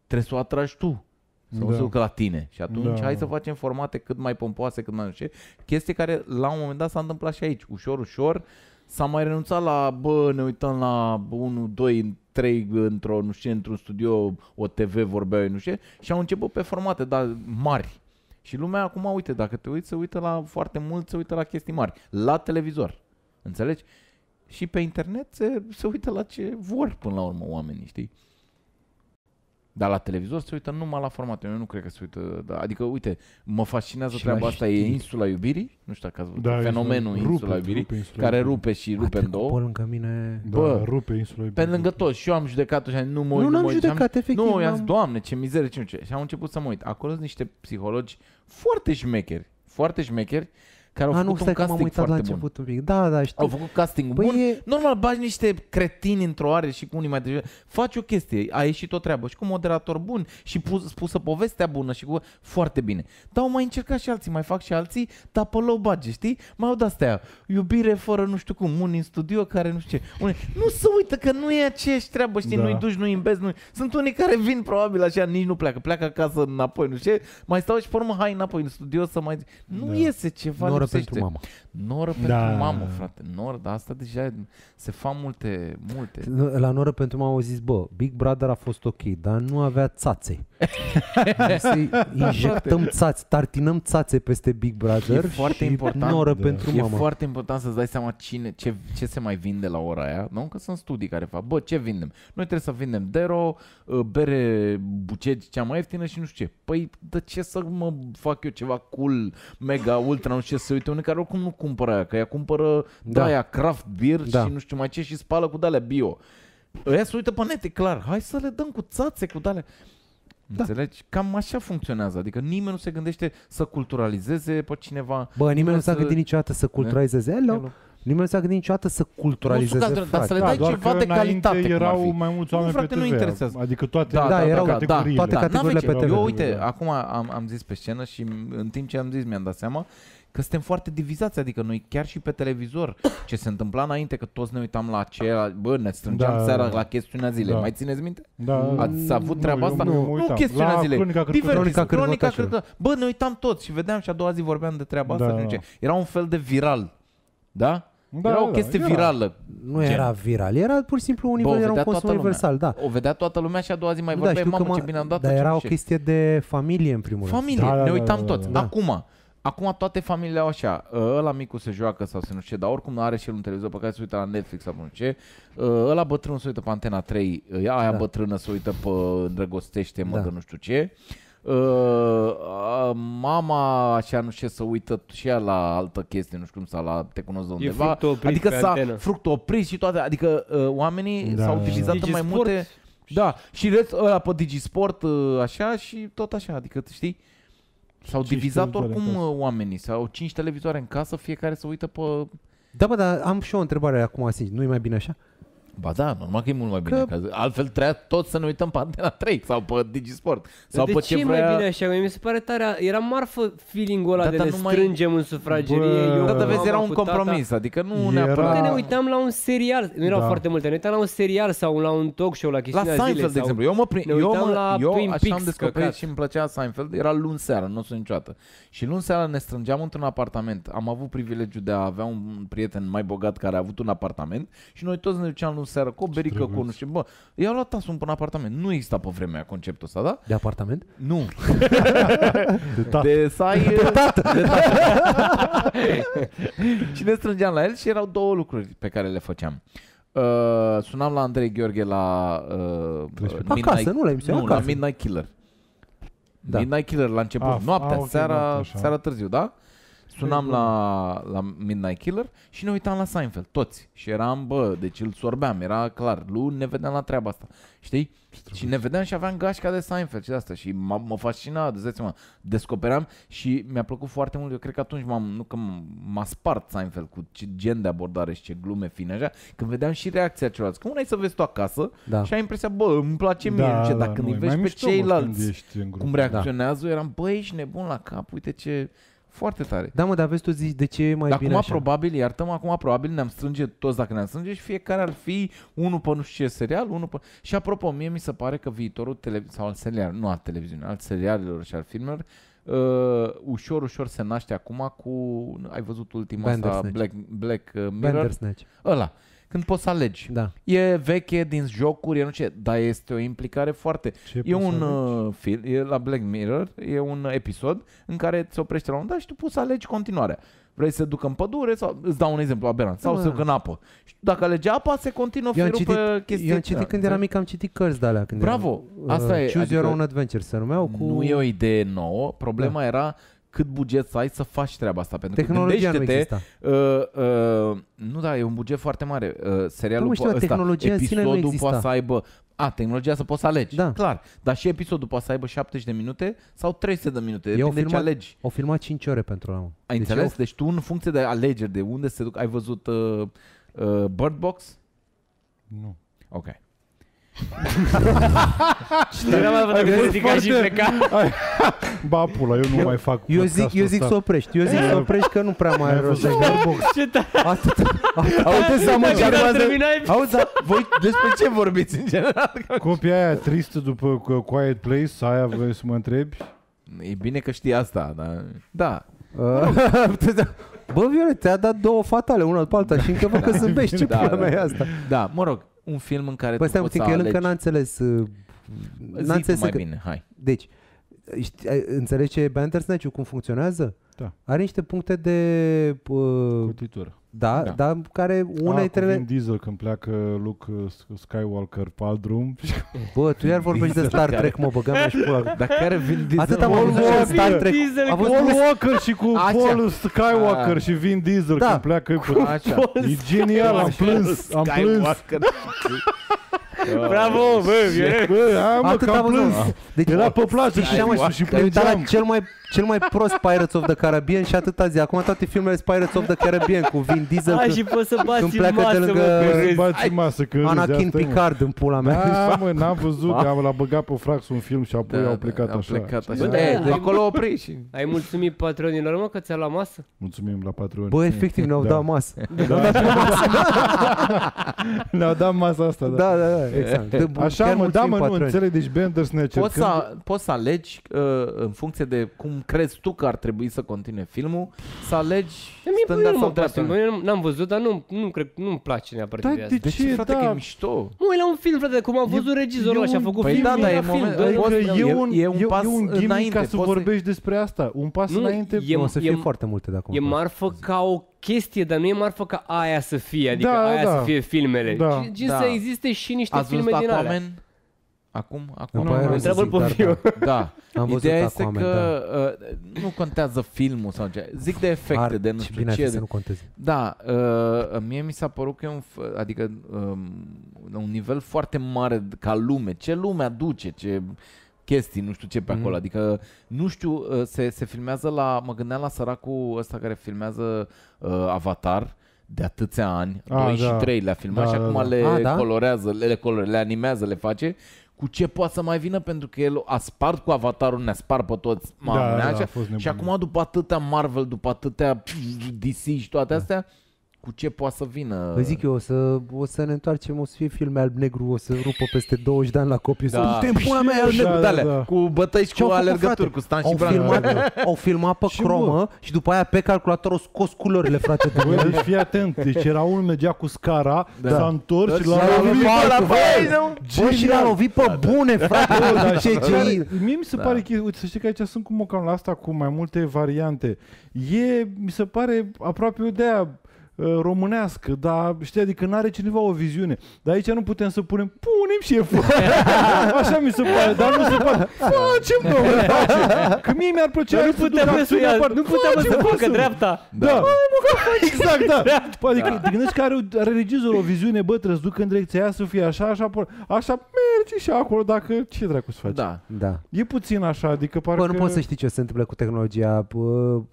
trebuie să o atragi tu, să da, o ducă la tine. Și atunci da, hai să facem formate cât mai pompoase, cât mai nu știu. Chestii care la un moment dat s-a întâmplat și aici. Ușor, ușor s-a mai renunțat la, bă, ne uităm la unu, doi, trei într-o, nu știu, într-un studio, o T V vorbeau, nu știu, și au început pe formate, dar mari. Și lumea acum, uite, dacă te uiți, se uită la foarte mult, se uită la chestii mari, la televizor, înțelegi? Și pe internet se, se uită la ce vor până la urmă oamenii, știi? Dar la televizor se uită numai la formatul. Eu nu cred că se uită, da. Adică, uite, mă fascinează și treaba asta, știi. E Insula Iubirii. Nu știu dacă ați văzut, da, fenomenul Insula, Insula Iubirii rupe, Insula care rupe și rupe în două. Lângă mine. Bă, da, rupe Insula Iubirii. Pe lângă toți. Și eu am judecat-o și am zis, nu mă uit, nu, nu am judecat, efectiv. Nu, i-am zis, Doamne, ce mizerie, ce nu ce. Și am început să mă uit. Acolo sunt niște psihologi foarte șmecheri, foarte șmecheri, care au A, făcut nu, un casting foarte bun. Un da, da, știu. Au făcut casting păi bun. E... Normal, bagi niște cretini într-o are și cu unii mai devreme. Faci o chestie, a ieșit o treabă și cu moderator bun și pus, spusă povestea bună și cu... Foarte bine. Dar au mai încercat și alții, mai fac și alții, dar pe low budget, știi? Mai au de-astea, iubire fără nu știu cum, unii în studio care nu știu ce. Unii... Nu se uită că nu e aceeași treabă, știi? Da. Nu-i duci, nu-i imbezi, nu-i... Sunt unii care vin probabil așa, nici nu pleacă. Pleacă acasă înapoi, nu știu. Mai stau și pe urmă, hai înapoi în studio să mai... Nu da, iese ceva. Noră pentru mamă. Noră pentru da, mamă, frate. Noră, dar asta deja se fac multe, multe. La noră pentru mamă au zis, bă, Big Brother a fost ok, dar nu avea țațe. Să injectăm țațe, tartinăm țațe peste Big Brother. E foarte important. Noră da, pentru mamă. E foarte important să-ți dai seama cine, ce, ce se mai vinde la ora aia. Nu? Că sunt studii care fac, bă, ce vindem? Noi trebuie să vindem Dero, bere bucegi, cea mai ieftină și nu știu ce. Păi, de ce să mă fac eu ceva cool, mega, ultra, nu știu ce. Să uite unii care oricum nu cumpără aia, că ea cumpără da, aia craft beer da, și nu știu mai ce și spală cu de-alea bio. Ăia se uită pe net, e clar. Hai să le dăm cu țațe, cu de-alea. Da. Înțelegi? Cam așa funcționează. Adică nimeni nu se gândește să culturalizeze pe cineva. Bă, nimeni, nimeni nu s-a gândit niciodată să culturalizeze. Hello. Hello. Nimeni nu s-a gândit niciodată să culturalizeze, frate. Dar să le dai da, ceva de calitate. Erau mai mulți oameni, nu, frate, pe T V. Nu interesează. Adică toate, da, toate erau, categoriile. Da, toate categoriile da, pe T V. Eu, uite, acum am, am zis pe scenă și în timp ce am zis mi-am dat seama că suntem foarte divizați, adică noi chiar și pe televizor, ce se întâmpla înainte, că toți ne uitam la aceea, bă, ne strângeam da, seara la chestiunea zilei, da, mai țineți minte? Da. Ați avut treaba asta? Nu, nu, nu chestiunea la zilei, cronica, cronica, cronica, cronica. Bă, ne uitam toți și vedeam și a doua zi vorbeam de treaba da, asta și nu ce. Era un fel de viral, da? Da, era o chestie era, virală. Nu gen, era viral, era pur și simplu un nivel, era un consum universal, da. O vedea toată lumea și a doua zi mai vorbea, mamă, ce bine am dat. Dar era o chestie de familie, în primul rând. Familie, ne uitam toți. Acum... Acum toate familiile au așa, ăla micul se joacă sau se nu știe, dar oricum nu are și el un televizor pe care se uită la Netflix sau nu știe, ăla bătrân se uită pe Antena trei, aia da, bătrână se uită pe Îndrăgostește-mă da, că nu știu ce, mama așa nu știu să uită și ea la altă chestie, nu știu cum, sau la Te cunosc de undeva, adică s-a fructoprit și toate, adică oamenii da, s-au utilizat în mai multe, da, și ăla pe DigiSport așa și tot așa, adică știi? S-au divizat oricum oamenii, s-au cinci televizoare în casă, fiecare se uită pe... Da, bă, dar am și eu o întrebare acum, sincer, nu e mai bine așa? Ba da, normal că e mult mai bine, că... Că altfel trebuia toți să ne uităm pe Antena trei sau pe DigiSport sau de pe ce, ce vrea... mai bine așa? Mi se pare tare, era marfă feeling-ul ăla da, de da, ne strângem mai... în sufragerie. Bă... Eu, da, da, vezi, era un compromis, tata. Adică nu era... neapărat... Ne uitam la un serial, nu erau da. foarte multe, ne uitam la un serial sau la un talk show, la chestiunea zilei. La Seinfeld, zile, de exemplu, eu mă prim... eu, mă... la eu Twin Peaks, așa am descoperit și îmi plăcea Seinfeld, era luni seara, nu sunt niciodată. Și luni seara ne strângeam într-un apartament, am avut privilegiul de a avea un prieten mai bogat care a avut un apartament și noi toți ne duceam în seară cu o berică, cu nu știu, bă, i-a luat tasul până apartament. Nu exista pe vremea aia conceptul ăsta, da? De apartament? Nu. De, de să ai... De tată. De tată. Și ne strângeam la el și erau două lucruri pe care le făceam. Uh, sunam la Andrei Gheorghe la... Uh, Midnight... Acasă, nu la emisiune, nu, acasă. La Midnight Killer. Da. Midnight Killer la început, ah, noaptea, ah, seara, okay, seara târziu, da? Sunam la, la Midnight Killer și ne uitam la Seinfeld, toți. Și eram, bă, deci îl sorbeam, era clar, luni ne vedeam la treaba asta, știi? Și ne vedeam și aveam gașca de Seinfeld și de asta. Și mă fascina, de zice-mă, descoperam și mi-a plăcut foarte mult. Eu cred că atunci m-am, nu că m-a spart Seinfeld cu ce gen de abordare și ce glume fine așa. Când vedeam și reacția celorlalți, că una e să vezi tu acasă da. și ai impresia, bă, îmi place mie, da, ce, dar da, când îi vezi pe ceilalți cum reacționează, da. eram, bă, ești nebun la cap, uite ce... Foarte tare. Da, mă, dar vezi, tu zici, de ce e mai dar bine acum așa? Probabil, iartă-mă, acum probabil ne-am strânge toți dacă ne-am strânge și fiecare ar fi unul pe nu știu ce serial, unul pe... Și apropo, mie mi se pare că viitorul tele... sau al serial, nu al televiziunii, al serialelor și al filmelor uh, ușor, ușor se naște acum cu... Ai văzut ultima asta, Black, Black Mirror? Ăla. Când poți să alegi. Da. E veche, din jocuri, e nu ce, dar este o implicare foarte... Ce e un uh, film, e la Black Mirror, e un episod în care se oprește la un dat și tu poți să alegi continuarea. Vrei să se ducă în pădure sau... Îți dau un exemplu, aberant. Sau da, se ducă în apă. Și dacă alege apa, se continuă eu ferul citit, pe chestii. Eu am citit când eram mic, am citit cărți de alea. Când Bravo! Eram, asta uh, e. Choose Your Own Adventure se numeau cu... Nu e o idee nouă. Problema da. era... cât buget să ai să faci treaba asta. Pentru tehnologia că gândește-te... Nu, uh, uh, nu, da, e un buget foarte mare. Uh, serialul po- știu, ăsta, episodul poate să aibă... A, tehnologia să poți să alegi, da. clar. Dar și episodul poate să aibă șaptezeci de minute sau trei sute de minute. Eu depinde filmat, ce alegi. Au filmat cinci ore pentru ăla. Ai deci înțeles? Eu... Deci tu, în funcție de alegeri, de unde se duc... Ai văzut uh, uh, Bird Box? Nu. Ok. Ba pula, eu nu eu, mai fac. Eu zic, eu zic să oprești. Eu zic să oprești că nu prea mai rostești. Auzi, voi despre ce vorbiți în general? Copia aia tristă după Quiet Place, aia vrei să mă întrebi? E bine că știi asta, dar da. Bă, Violet, ți-a dat două fatale, una după alta și încă vă că zâmbești. Ce pula mea e asta? Da, mă rog. Un film în care păi tu poți să alegi. Păi stai puțin, că el încă n-a înțeles. N-a înțeles mai că... bine, hai. Deci, știi, înțelegi ce e Bandersnatch-ul, cum funcționează? Da. Are niște puncte de... Uh, Cutitură. Da, da, dar care una dintre ele... Vin Diesel când pleacă Luke Skywalker pe alt drum. Bă, tu iar vorbești de Star Trek, mă băgam și pula. Dar care Vin Diesel? Atât am avut și Star Trek. Paul Walker și cu Paul Skywalker și Vin Diesel când pleacă. E genial, am plâns, am plâns. Bravo, bă, atât am plâns. Era pe plajă și plângeam. Cel mai prost Pirates of the Caribbean și atâta zi. Acum toate filmele sunt Pirates of the Caribbean cu Vin Diesel. Hai și poți să bați în masă, lângă că Anakin Picard în pula mea. Da, mă, n-am văzut că l-a băgat pe Frax un film și apoi au plecat așa. Acolo opri și... Ai mulțumit patronilor, mă, că ți-a luat masă? Mulțumim la patroni. Bă, efectiv, ne-au dat masă. Ne-au dat masă asta, da. Da, da, da, exact. Așa, mă, da, mă, nu înțeleg, deci Bandersnatch. Poți să alegi în funcție de cum crezi tu că ar trebui să continue filmul, să alegi standard sau dreapta. Eu n-am văzut, dar nu, nu cred, nu-mi place neapărat ideea asta. De ce, frate, da. că e mișto? Măi, la un film, frate, cum am văzut regizorul ăla și a făcut păi film, da, da, e, moment, film, adică e un, e un e, pas e un înainte. Ca să vorbești despre asta, un pas nu, înainte. E, o să fie e, foarte multe de acum. E marfă ca o chestie, dar nu e marfă ca aia să fie, adică da, aia da. să fie filmele. Da. Ci, ci da. să existe și niște Ați filme din alea. Acum, acum am întreabă-l pe Vio. Da. Am văzut Ideea este oameni, că da. uh, nu contează filmul sau ce. Zic de efecte, Ar, de nu știu ce. Să nu conteze. Da, uh, mie mi s-a părut că e un, adică, um, un nivel foarte mare ca lume. Ce lume aduce, ce chestii, nu știu ce pe acolo, mm-hmm. adică nu știu, se, se filmează la, mă gândeam la săracul ăsta care filmează uh, Avatar de atâția ani, ah, douăzeci și trei da. Le-a filmat da, și da, acum da. le ah, da? colorează, le, le colorează, le animează, le face, cu ce poate să mai vină, pentru că el a spart cu Avatarul, ne-a spart pe toți, da, da, da, așa, și acum după atâtea Marvel, după atâtea D C și toate astea, da. Cu ce poate să vină? Vă zic eu, o să, o să ne întoarcem, o să fie filme alb-negru, o să rupă peste douăzeci de ani la copii. Da. Să putem pula mea alb-negru, da, da, da. Cu bătăi și cu alergături, cu stan și bran. Au filmat pe cromă și după aia pe calculator au scos culorile, frate. Băi, deci fii atent, deci era unul mergea cu scara, da. s-a întors și l-a lovit pe băi, băi, și l-a lovit pe bune, frate. Mie mi se pare că, uite, să știi că aici sunt cu mocanul asta cu mai multe variante. E, mi se pare, aproape de aia românească, dar știi, adică n-are cineva o viziune. Dar aici nu putem să punem, punem și efort. Așa mi se pare, dar nu se poate. Facem, domnule, facem. Că mie mi-ar plăcea să duc acțiunea aparte. Nu puteam să facă dreapta. Da, exact, da. Adică te gândești că are regizorul o viziune, bă, trebuie să duc în direcția aia să fie așa, așa, așa, mergi și acolo, dacă ce dracu să faci. Da, da. E puțin așa, adică parcă... Bă, nu poți să știi ce se întâmplă cu tehnologia.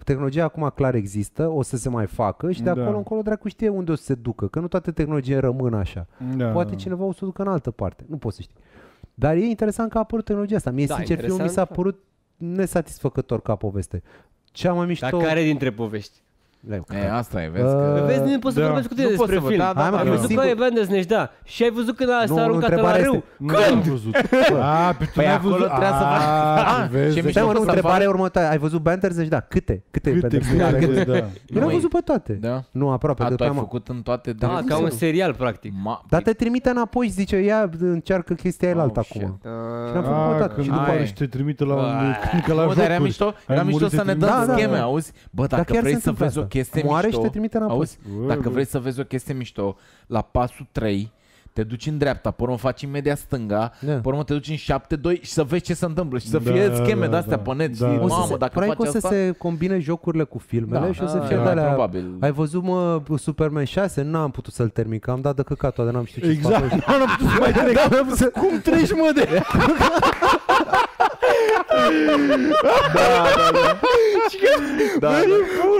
Tehnologia acum clar există, o să se mai facă și de acolo acolo dracu știe unde o să se ducă, că nu toate tehnologiile rămân așa. Da. Poate cineva o să o ducă în altă parte, nu poți să știi. Dar e interesant că a apărut tehnologia asta. Mie, da, sincer, fiu, mi s-a părut nesatisfăcător ca poveste. Cea mai mișto... Dar care dintre povești? E, asta e, vezi că... Uh, vezi, nu poți să da. vorbești cu tine despre film. Da, da, am da, văzut că e Bandersnatch, da. Și ai văzut când a, s-a aruncat la râu. Când? Păi acolo trebuia să faci... Stai, mă, nu, întrebarea următoare. Ai văzut Bandersnatch? Da. Câte? Câte e Bandersnatch? Nu le-am văzut pe toate. Nu, aproape. A, tu ai făcut în toate... Da, ca un serial, practic. Dar te trimite înapoi și zice, ia, încearcă chestia aia altă acum. Și n-am făcut pe toate. Și după aia și te trimite la jocuri. Dar era mișto să ne dăm scheme, auzi? Bă, dacă vrei să vezi o chestie mișto, te auzi? Dacă vrei să vezi o chestie mișto, la pasul trei te duci în dreapta, pe urmă faci imediat stânga, yeah. pe urmă te duci în șapte doi și să vezi ce se întâmplă și să da, fie scheme de astea da, pe net. Da, și, mamă, se, dacă faci o să asta... se combine jocurile cu filmele da, și o să fie da, de-alea. Probabil. Ai văzut, mă, Superman șase? N-am putut să-l termin, că am dat de căcatul, dar n-am știut ce exact. să fac. N-am putut să mai trec. Da, cum treci, mă, de... Da, da, da. Da, bă,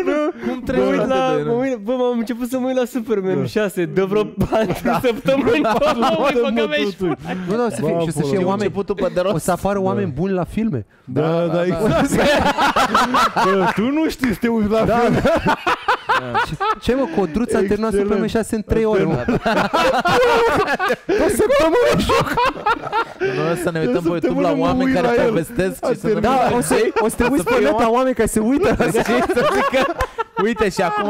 da. Cum trebuie da, la... Da, da. Mă, bă, m-am început să mă uit la Superman șase de vreo patru săptămâni. Nu, da, o să fie, și să fie oameni... O să apară oameni buni la filme. Da, da, exact. Tu nu știi să te uiți la filme. Ce, mă, Codruț a terminat Superman șase în trei ore. O săptămână joc. Noi să ne uităm pe YouTube la oameni care povestesc și să... Da, o să te uiți pe net la oameni care se uită. Uite, și acum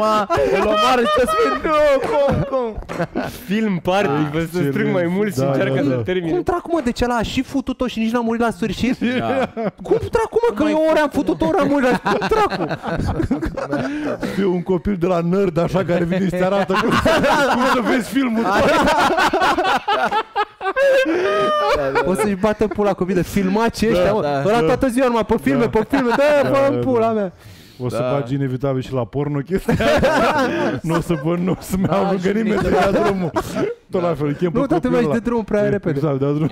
îl omoară și te spui, nu, cum, cum? Film party, vă să strâng mai mult și încearcă să termine. Cum tracu, mă, de ce l-a și futut-o și nici n-a murit la sfârșit? Cum tracu, mă, că eu ori am futut-o, ori am murit la sfârșit? Cum tracu? Știu, un copil de la nerd, așa, care vine și te arată cum să vezi filmul. O să-și bată pula copii de filmați ăștia, mă. Ăla toată ziua numai pe filme, pe filme, dă-aia, bă, pula mea. O să da. bagi inevitabil și la porno chestia. Nu o să mă nu să mă da, că nimeni să ia drumul. Tot da. la fel, chem pe copilul ăla. Nu, tot mergi de drum prea repede. Exact, de drum.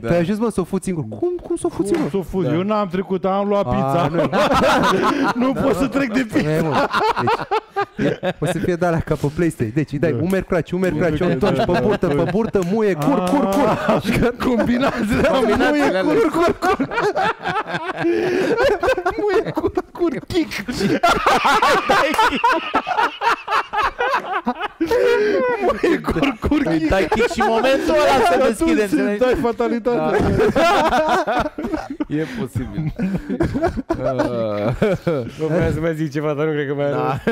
Te-ai ajuns, mă, să o fuți singur. Cum, cum să o fuți singur? Cum să o fuți? Da. Eu n-am trecut, am luat pizza. Nu, nu da, pot da, să trec da, de pizza. Deci, o să fie de-alea ca pe PlayStation. Deci îi dai da. umeri craci, umeri craci, o întorci pe burtă, pe burtă, muie, cur, cur, cur. Combinați-le, muie, cur, cur, cur. Muie, cur, cur, kick. Dai kick. Muie, cur, cur, kick. Dai kick și momentul ăla se deschide, înțelegi? Dai fatalitate. E posibil. Nu vreau să mai zic ceva, dar nu cred că mai are.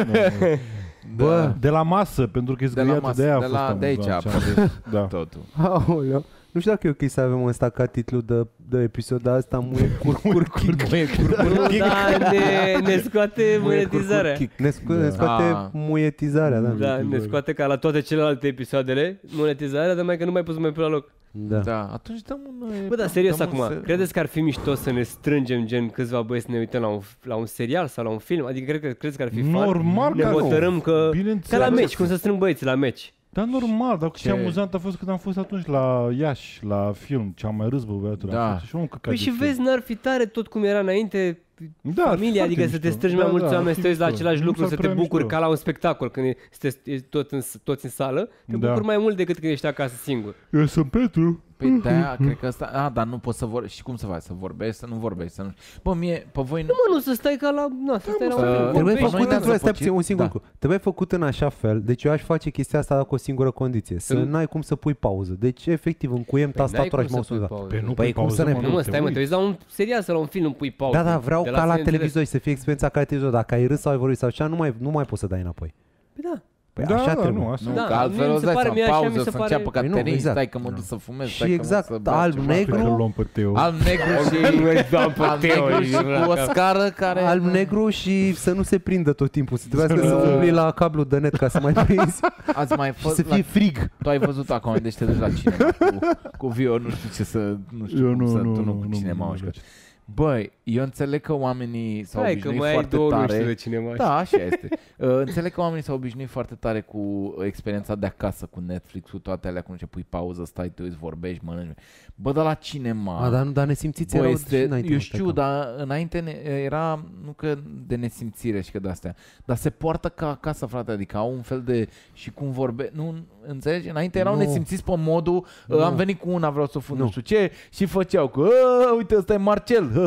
Bă, de la masă, pentru că e zgâiatul de aia a fost. De aici a fost totul. Aoleu. Nu știu dacă e ok să avem ăsta ca titlu de, de episod, dar asta muie cur-cur-kick. Muie cur-cur-kick. Da, ne, ne scoate muietizarea. Ne, sco da. ne scoate ah. muietizarea, da. Da, ne scoate ca la toate celelalte episoadele muietizarea, dar mai că nu mai poți mai pune la loc. Da. Da, atunci dăm un... Bă, dar serios acum, ser... credeți că ar fi mișto să ne strângem gen câțiva băieți să ne uităm la un, la un serial sau la un film? Adică cred că, credeți că ar fi fan? Normal că nu. Ne hotărâm că... Ca la meci, cum să strâng băieți la meci. Dar normal, dar ce amuzant a fost când am fost atunci la Iași, la film, ce am mai râs, bă, băiatul. Da. Păi și vezi, n-ar fi tare tot cum era înainte, da, familia, adică mișto. Să te strângi da, mai mulți da, oameni, să te uiți la același lucru, nu să te bucuri mișto. Ca la un spectacol, când ești tot în, toți în sală, te da. Bucuri mai mult decât când ești acasă singur. Eu sunt Petru. Păi da, cred că asta... A, dar nu poți să vorbești. Și cum să faci? Să vorbești, să nu vorbești, să nu... Bă, mie, pe voi... Nu, mă, nu, să stai ca la... Nu, să stai la... Uh, trebuie făcut, trebuie, stai un singur lucru. Trebuie făcut în așa fel, deci eu aș face chestia asta cu o singură condiție. Să n-ai cum să pui pauză. Deci, efectiv, încuiem tastatura și mouse-ul ăla. Păi cum să ne... Nu, mă, stai, mă, trebuie la un serial sau la un film pui pauză. Da, da, vreau ca la televizor și să fie experiența ca la televizor. Dacă ai râs sau ai vorbit sau așa, nu mai poți să dai înapoi. Da. Păi da, așa da, trebuie. Nu, așa. Nu, da, că altfel o să dai seama, pauză, să pare... înceapă Caterin, păi exact. Stai că mă duc să fumez, stai și exact, că mă duc să bea ceva. Alb-negru, alb-negru și cu o scară care... Alb-negru și să nu se prindă tot timpul, să trebuiască să umbli la cablu de net ca să mai prinzi și să fie frig. Tu ai văzut acum, deci te duci la cinema cu Vio, nu știu ce să... Nu știu cum să tu nu cu cinema ușcă. Băi, eu înțeleg că oamenii s-au hai, obișnuit foarte tare de cinema. Da, așa este. uh, Înțeleg că oamenii s-au obișnuit foarte tare cu experiența de acasă, cu Netflix, cu toate alea, cum ce pui pauză, stai, te uiți, vorbești, mănânci. Bă, dar la cinema a, dar nu, dar nesimțiți erau este, înainte. Eu știu, dar înainte ne, era nu că de nesimțire și că de-astea, dar se poartă ca acasă, frate. Adică au un fel de... Și cum vorbe... Nu, înțelegi? Înainte erau nu. Nesimțiți pe modul nu. Am venit cu una, vreau să fun, nu. Nu știu ce. Și făceau că uite, ăsta e Marcel. Da.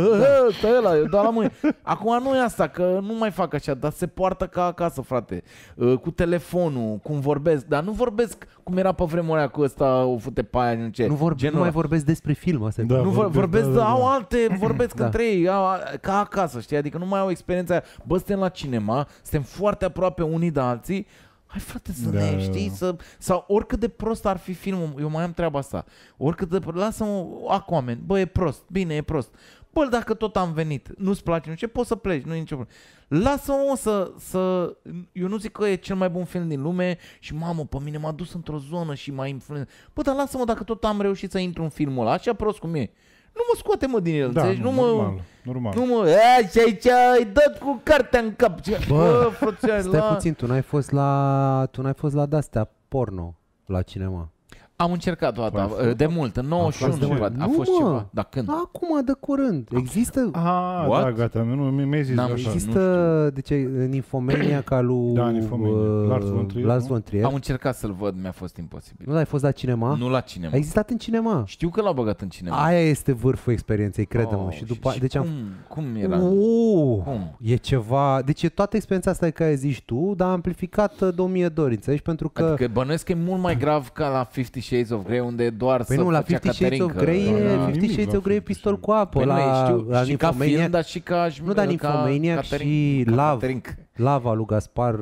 Ăla, eu dau la mâini. Acum nu e asta, că nu mai fac așa, dar se poartă ca acasă, frate. Cu telefonul, cum vorbesc, dar nu vorbesc cum era pe vremea aia cu ăsta, o fute pe aia, nu ce. Nu, vorbe, nu mai vorbesc despre film, asta. Da, nu vorbesc, vorbesc da, da, da. Au alte, vorbesc da. Între ei, au, ca acasă, știi? Adică nu mai au experiența aia. Bă, suntem la cinema, suntem foarte aproape unii de alții. Hai, frate, să da. Ne știi, să... Sau oricât de prost ar fi filmul, eu mai am treaba asta. Oricât de... Lasă-mă, ac oameni, bă, e prost, bine, e prost. Bă, dacă tot am venit, nu-ți place, nu ce, poți să pleci, nu e nicio problemă. Lasă-mă să, să... Eu nu zic că e cel mai bun film din lume și mamă, pe mine m-a dus într-o zonă și m-a influențat. Bă, dar lasă-mă dacă tot am reușit să intru în filmul ăla, așa prost cum e. Nu mă scoate, mă, din el, da, înțelegi? Nu, nu normal, mă... Normal. Nu mă... E, aici ai dat cu cartea în cap. Ce... Bă, bă frăția, stai la... puțin, tu n-ai fost la... Tu n-ai fost la de-astea porno la cinema. Am încercat o dată, de mult, în nouăzeci și unu a fost ceva. Dar când? Acum, de curând. Există... Ah, da, gata, mi-ai zis așa. Există, deci, în Infomania ca lui Lars von Trier. Am încercat să-l văd, mi-a fost imposibil. Nu, l-ai fost la cinema? Nu la cinema. A existat în cinema. Știu că l-au băgat în cinema. Aia este vârful experienței, crede-mă. Și după... Cum era? E ceva... Deci e toată experiența asta care zici tu, dar amplificată de o mie de ori, înțelegi? Pentru că... Adică bănuiesc că e mult mai grav ca la Fifty Shades of Grey, unde doar păi să nu, la Fifty Shades of Grey e Fifty Shades of Grey pistol cu apă. Păi la, știu, la și ca film, dar și ca... Nu, dar Nymphomaniac și Lav, Lava lui Gaspar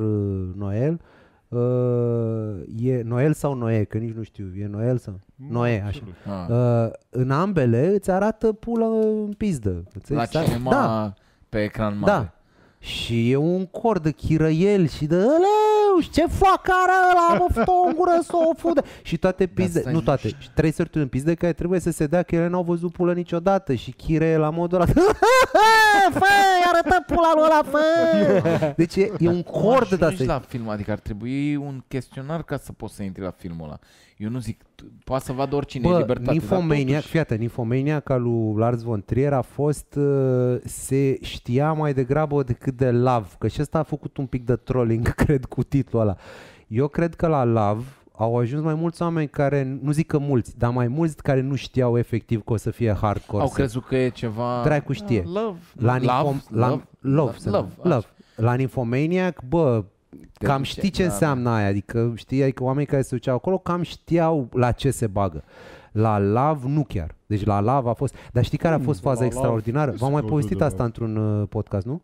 Noel. Uh, e Noel sau Noe, că nici nu știu, e Noel sau... Noe, așa. Uh, în ambele îți arată pula în pizdă. La cinema, da. Pe ecran mare. Da. Și e un cor de chirăiel și de aleu, ce fac are ăla, mă fătă o gură să o fudă. Și toate pizde, nu toate, trei sferturi în pizde care trebuie să se dea că ele n-au văzut pulă niciodată și chire la modul ăla. Fă, arătă pula lui ăla, fă! Deci e, e un cor de dată. La film, adică ar trebui un chestionar ca să poți să intri la filmul ăla. Eu nu zic, poate să vadă oricine, bă, libertate. Nymphomaniac, fii atent, Nymphomaniac ca lui Lars von Trier a fost, se știa mai degrabă decât de Love, că și ăsta a făcut un pic de trolling, cred, cu titlul ăla. Eu cred că la Love au ajuns mai mulți oameni care, nu zic că mulți, dar mai mulți care nu știau efectiv că o să fie hardcore. Au crezut că e ceva... Dracu știe. Love. La Love. Love. Love. Love. Love. La Nymphomaniac, bă... Cam știi ce înseamnă aia, adică știai că oamenii care se duceau acolo cam știau la ce se bagă. La Lav nu chiar, deci la Lav a fost, dar știi care a fost faza extraordinară? V-am mai povestit asta într-un podcast, nu?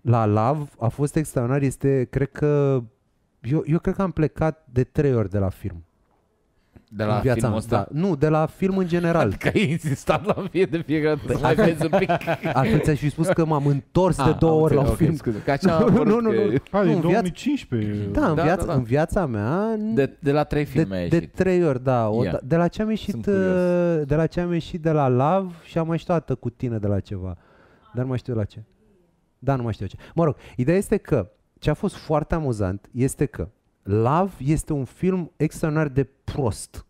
La Lav a fost extraordinar, este, cred că, eu, eu cred că am plecat de trei ori de la film. De la filmul ăsta? Da. Nu, de la film în general. Că ai insistat la fie de fiecare dată să mai vezi un pic. Altfel ți-aș fi spus că m-am întors a, de două ori la un film. Scuze, că așa nu, nu, nu, nu. Hai, nu, în două mii cincisprezece. Da, în, da, viața, da, da. În viața mea... De, de la trei filme de, de trei ori, da. O, yeah. De la ce am ieșit de la, ce am ieșit de la Love și am mai știut cu tine de la ceva. Dar nu mai știu la ce. Da, nu mai știu la ce. Mă rog, ideea este că ce a fost foarte amuzant este că Love este un film extraordinar de prost.